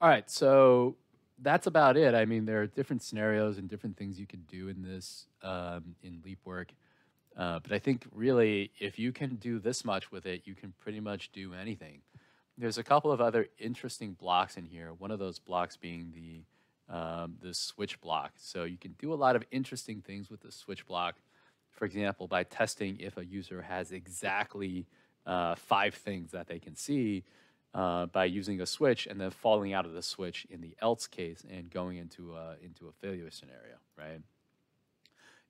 All right, so that's about it. I mean, there are different scenarios and different things you could do in this, um, in Leapwork. Uh, but I think really, if you can do this much with it, you can pretty much do anything. There's a couple of other interesting blocks in here. One of those blocks being the Um, the switch block. So you can do a lot of interesting things with the switch block. For example, by testing if a user has exactly uh, five things that they can see uh, by using a switch and then falling out of the switch in the else case and going into a, into a failure scenario, right?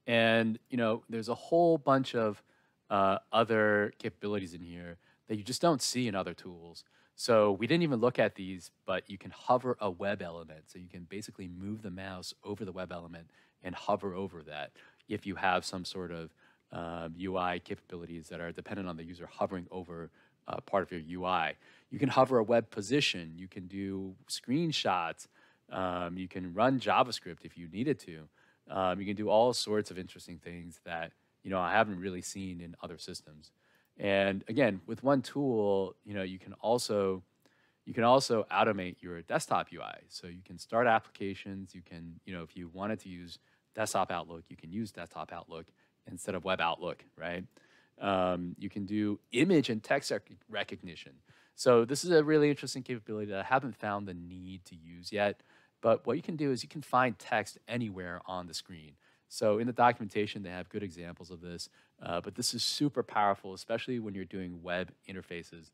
And, you know, there's a whole bunch of uh, other capabilities in here that you just don't see in other tools. So we didn't even look at these, but you can hover a web element. So you can basically move the mouse over the web element and hover over that if you have some sort of um, U I capabilities that are dependent on the user hovering over uh, part of your U I. You can hover a web position. You can do screenshots. Um, you can run JavaScript if you needed to. Um, you can do all sorts of interesting things that, you know, I haven't really seen in other systems. And again, with one tool, you know, you can also you can also automate your desktop U I. So you can start applications. You can, you know, if you wanted to use desktop Outlook, you can use desktop Outlook instead of web Outlook, right? Um, you can do image and text rec recognition. So this is a really interesting capability that I haven't found the need to use yet. But what you can do is you can find text anywhere on the screen. So in the documentation, they have good examples of this, uh, but this is super powerful, especially when you're doing web interfaces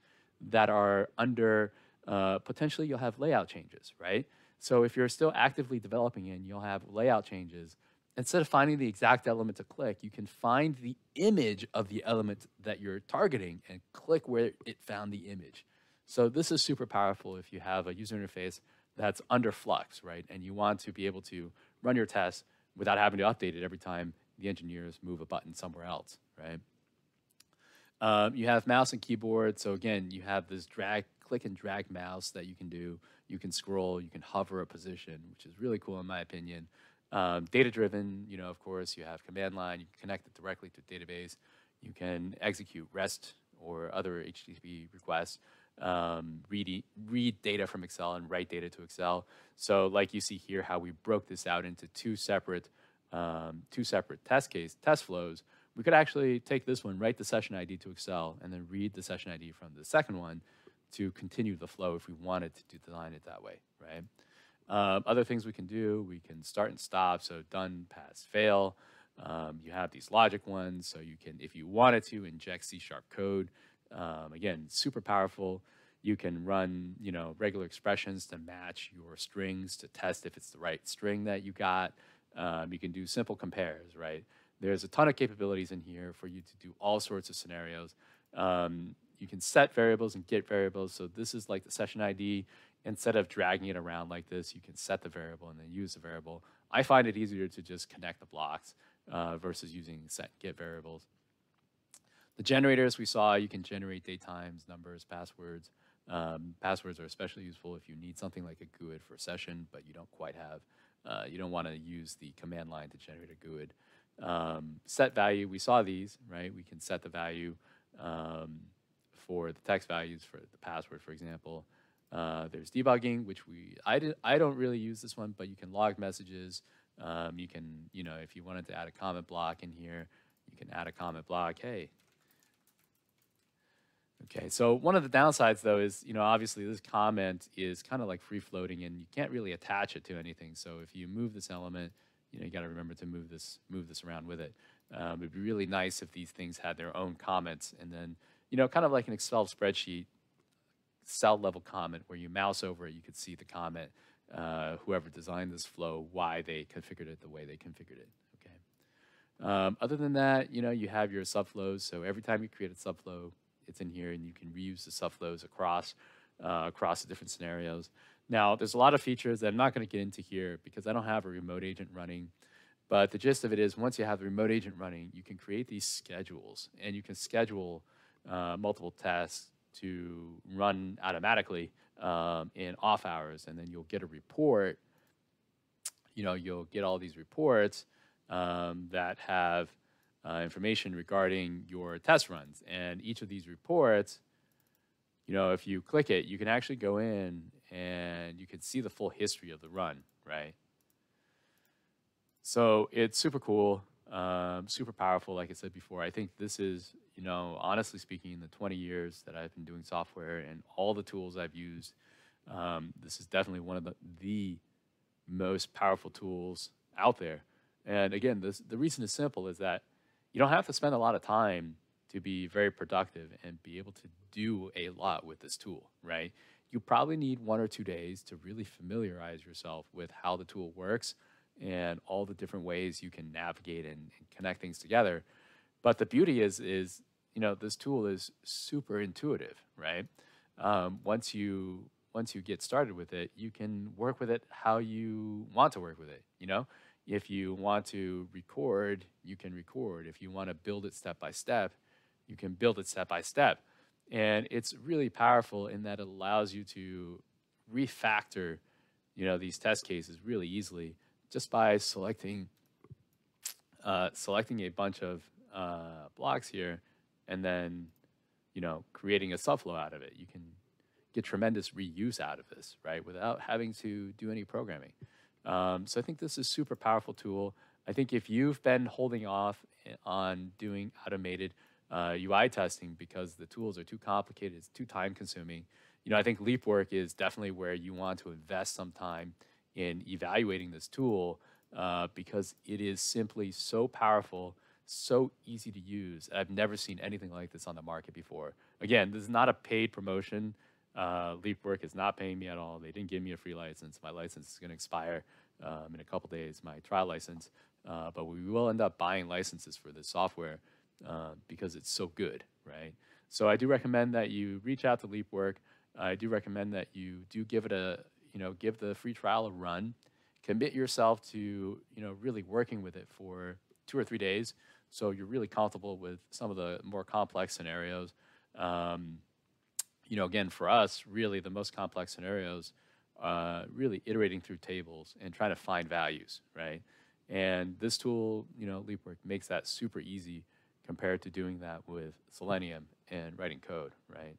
that are under, uh, potentially you'll have layout changes, right? So if you're still actively developing in, you'll have layout changes. Instead of finding the exact element to click, you can find the image of the element that you're targeting and click where it found the image. So this is super powerful if you have a user interface that's under flux, right? And you want to be able to run your tests without having to update it every time the engineers move a button somewhere else, right? Um, you have mouse and keyboard. So again, you have this drag, click and drag mouse that you can do. You can scroll, you can hover a position, which is really cool in my opinion. Um, data-driven, you know, of course, you have command line, you can connect it directly to the database. You can execute REST or other H T T P requests. Um, read, read data from Excel and write data to Excel. So like you see here, how we broke this out into two separate, um, two separate test case, test flows. We could actually take this one, write the session I D to Excel, and then read the session I D from the second one to continue the flow if we wanted to design it that way, right? Um, other things we can do, we can start and stop. So done, pass, fail. Um, you have these logic ones. So you can, if you wanted to, inject C sharp code. Um, again, super powerful. You can run, you know, regular expressions to match your strings to test if it's the right string that you got. Um, you can do simple compares, right? There's a ton of capabilities in here for you to do all sorts of scenarios. Um, you can set variables and get variables. So this is like the session I D. Instead of dragging it around like this, you can set the variable and then use the variable. I find it easier to just connect the blocks uh, versus using set and get variables. The generators we saw, you can generate date times, numbers, passwords. Um, passwords are especially useful if you need something like a GUID for session, but you don't quite have, uh, you don't want to use the command line to generate a GUID. Um, set value, we saw these, right? We can set the value um, for the text values for the password, for example. Uh, there's debugging, which we, I, did, I don't really use this one, but you can log messages. Um, you can, you know, if you wanted to add a comment block in here, you can add a comment block. Hey. Okay, so one of the downsides, though, is, you know, obviously this comment is kind of like free-floating and you can't really attach it to anything. So if you move this element, you know, you got to remember to move this move this around with it. Um, it'd be really nice if these things had their own comments and then, you know, kind of like an Excel spreadsheet, cell-level comment where you mouse over it, you could see the comment, uh, whoever designed this flow, why they configured it the way they configured it. Okay. Um, other than that, you know, you have your subflows. So every time you create a subflow, it's in here, and you can reuse the subflows across uh, across the different scenarios. Now, there's a lot of features that I'm not going to get into here because I don't have a remote agent running. But the gist of it is, once you have the remote agent running, you can create these schedules, and you can schedule uh, multiple tests to run automatically um, in off hours, and then you'll get a report. You know, you'll get all these reports um, that have uh, information regarding your test runs. And each of these reports, you know, if you click it, you can actually go in and you can see the full history of the run, right? So it's super cool, um, super powerful. Like I said before, I think this is, you know, honestly speaking, in the twenty years that I've been doing software and all the tools I've used, um, this is definitely one of the, the most powerful tools out there. And again, this, the reason is simple, is that you don't have to spend a lot of time to be very productive and be able to do a lot with this tool, right? You probably need one or two days to really familiarize yourself with how the tool works and all the different ways you can navigate and, and connect things together. But the beauty is, is, you know, this tool is super intuitive, right? Um, once you, once you get started with it, you can work with it how you want to work with it. You know, if you want to record, you can record. If you want to build it step by step, you can build it step by step. And it's really powerful in that it allows you to refactor, you know, these test cases really easily, just by selecting uh, selecting a bunch of uh, blocks here, and then, you know, creating a subflow out of it. You can get tremendous reuse out of this, right, without having to do any programming. Um, so I think this is a super powerful tool. I think if you've been holding off on doing automated uh, U I testing because the tools are too complicated, it's too time-consuming, you know, I think Leapwork is definitely where you want to invest some time in evaluating this tool, uh, because it is simply so powerful, so easy to use. I've never seen anything like this on the market before. Again, this is not a paid promotion. Uh, Leapwork is not paying me at all. They didn't give me a free license. My license is going to expire um, in a couple days, my trial license. Uh, but we will end up buying licenses for this software uh, because it's so good, right? So I do recommend that you reach out to Leapwork. I do recommend that you do give it a, you know, give the free trial a run. Commit yourself to, you know, really working with it for two or three days, so you're really comfortable with some of the more complex scenarios. Um, you know, again, for us, really the most complex scenarios, uh, really iterating through tables and trying to find values, right? And this tool, you know, Leapwork, makes that super easy compared to doing that with Selenium and writing code, right?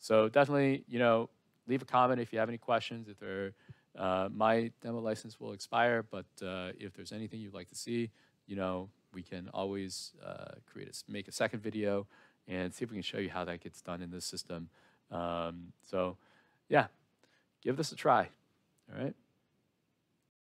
So definitely, you know, leave a comment if you have any questions. If there, uh, my demo license will expire, but uh, if there's anything you'd like to see, you know, we can always uh, create a, make a second video and see if we can show you how that gets done in this system. Um, so, yeah, give this a try. All right.